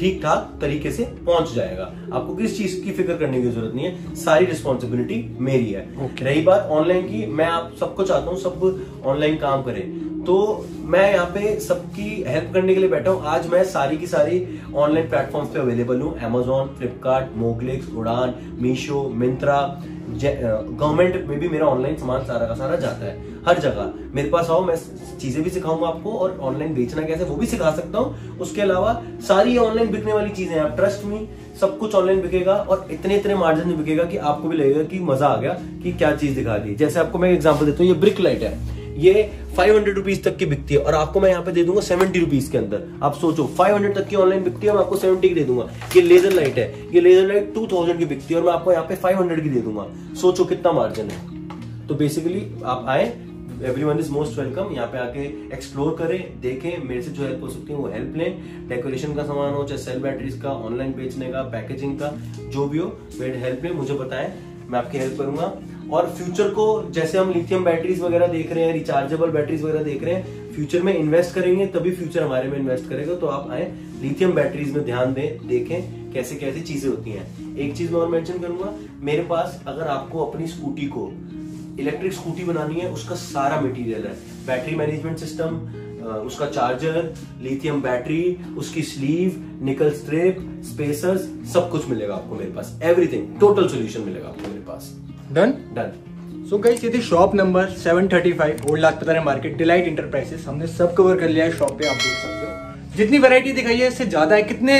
ठीक ठाक तरीके से पहुंच जाएगा। आपको किस चीज की फिक्र करने की जरूरत नहीं है, सारी रिस्पॉन्सिबिलिटी मेरी है। रही बात ऑनलाइन की, मैं आप सबको चाहता हूँ सब ऑनलाइन काम करें, तो मैं यहाँ पे सबकी हेल्प करने के लिए बैठा हूँ। आज मैं सारी की सारी ऑनलाइन प्लेटफॉर्म्स पे अवेलेबल हूँ, Amazon, Flipkart, Moglix, Udaan, Meesho, Myntra, government में भी मेरा ऑनलाइन सामान सारा का सारा जाता है, हर जगह। मेरे पास आओ, मैं चीजें भी सिखाऊंगा आपको, और ऑनलाइन बेचना कैसे वो भी सिखा सकता हूँ। उसके अलावा सारी ऑनलाइन बिकने वाली चीजें, आप ट्रस्ट मी, सब कुछ ऑनलाइन बिकेगा, और इतने इतने मार्जिन में बिकेगा कि आपको भी लगेगा कि मजा आ गया कि क्या चीज दिखा दी। जैसे आपको मैं एग्जाम्पल देता हूँ, ये ब्रिक लाइट है, ये 500 रुपीज तक की बिकती है, और आपको मैं यहाँ पे दे दूंगा 70 रुपीज के अंदर। आप सोचो, 500 तक की ऑनलाइन बिकती है, मैं आपको 70 की दे दूंगा। ये लेजर लाइट है, ये लेजर लाइट 2000 की बिकती है, और मैं आपको यहाँ पे 500 की दे दूंगा। सोचो कितना मार्जिन है। तो बेसिकली आप आए, एवरीवन इज मोस्ट वेलकम, यहाँ पे आके एक्सप्लोर करें, देखें, मेरे से जो हेल्प हो सकती है वो हेल्प लें। डेकोरेशन का सामान हो, चाहे सेल बैटरीज का, ऑनलाइन बेचने का, पैकेजिंग का, जो भी हो, मेरी हेल्प लें, मुझे बताएं, मैं आपकी हेल्प करूंगा। और फ्यूचर को, जैसे हम लिथियम बैटरीज वगैरह देख रहे हैं, रिचार्जेबल बैटरीज वगैरह देख रहे हैं, फ्यूचर में इन्वेस्ट करेंगे तभी फ्यूचर हमारे में इन्वेस्ट करेगा। तो आप आए, लिथियम बैटरीज में ध्यान दें, देखें कैसे कैसे चीजें होती हैं। एक चीज मैं और मेंशन करूंगा, मेरे पास अगर आपको अपनी स्कूटी को इलेक्ट्रिक स्कूटी बनानी है, उसका सारा मटीरियल है, बैटरी मैनेजमेंट सिस्टम, उसका चार्जर, लिथियम बैटरी, उसकी स्लीव, निकल स्ट्रिप, स्पेसर्स, सब कुछ मिलेगा आपको मेरे पास। एवरीथिंग, टोटल सोल्यूशन मिलेगा आपको मेरे पास। Done done. सो गाइस, ये थी shop number 735, old Lajpat Rai market, delight enterprises. हमने सब कवर कर लिया है शॉप पे, आप देख सकते हो जितनी वैरायटी दिखाई है इससे ज्यादा है। कितने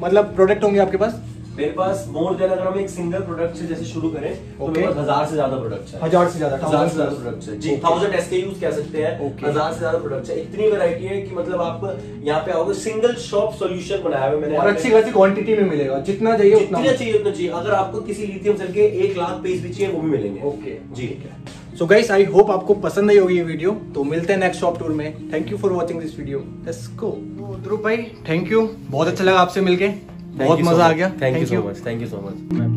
मतलब प्रोडक्ट होंगे आपके पास? मेरे पास मोर देन, अगर हम एक सिंगल प्रोडक्ट से जैसे शुरू करें तो मेरे पास 1000 से ज्यादा प्रोडक्ट है, 1000 से ज्यादा प्रोडक्ट है जी, 1000 SKUs कह सकते हैं, 1000 से ज्यादा प्रोडक्ट है। इतनी वैरायटी है कि मतलब आप यहाँ पे आओगे, सिंगल शॉप सॉल्यूशन बनाया हुआ मैंने, और अच्छी खासी क्वांटिटी में मिलेगा, जितना चाहिए उतना चाहिए। अगर आपको किसी लिथियम सेल के 1 लाख पीस भी चाहिए वो भी मिलेंगे। ओके जी, सो गाइस, आई होप आपको पसंद आई होगी ये वीडियो। तो मिलते हैं नेक्स्ट शॉप टूर में। Thank you for watching this video. Let's go. Dhruv भाई, थैंक यू, बहुत अच्छा लगा आपसे मिलके, बहुत मजा आ गया। Thank you so much, thank you so much.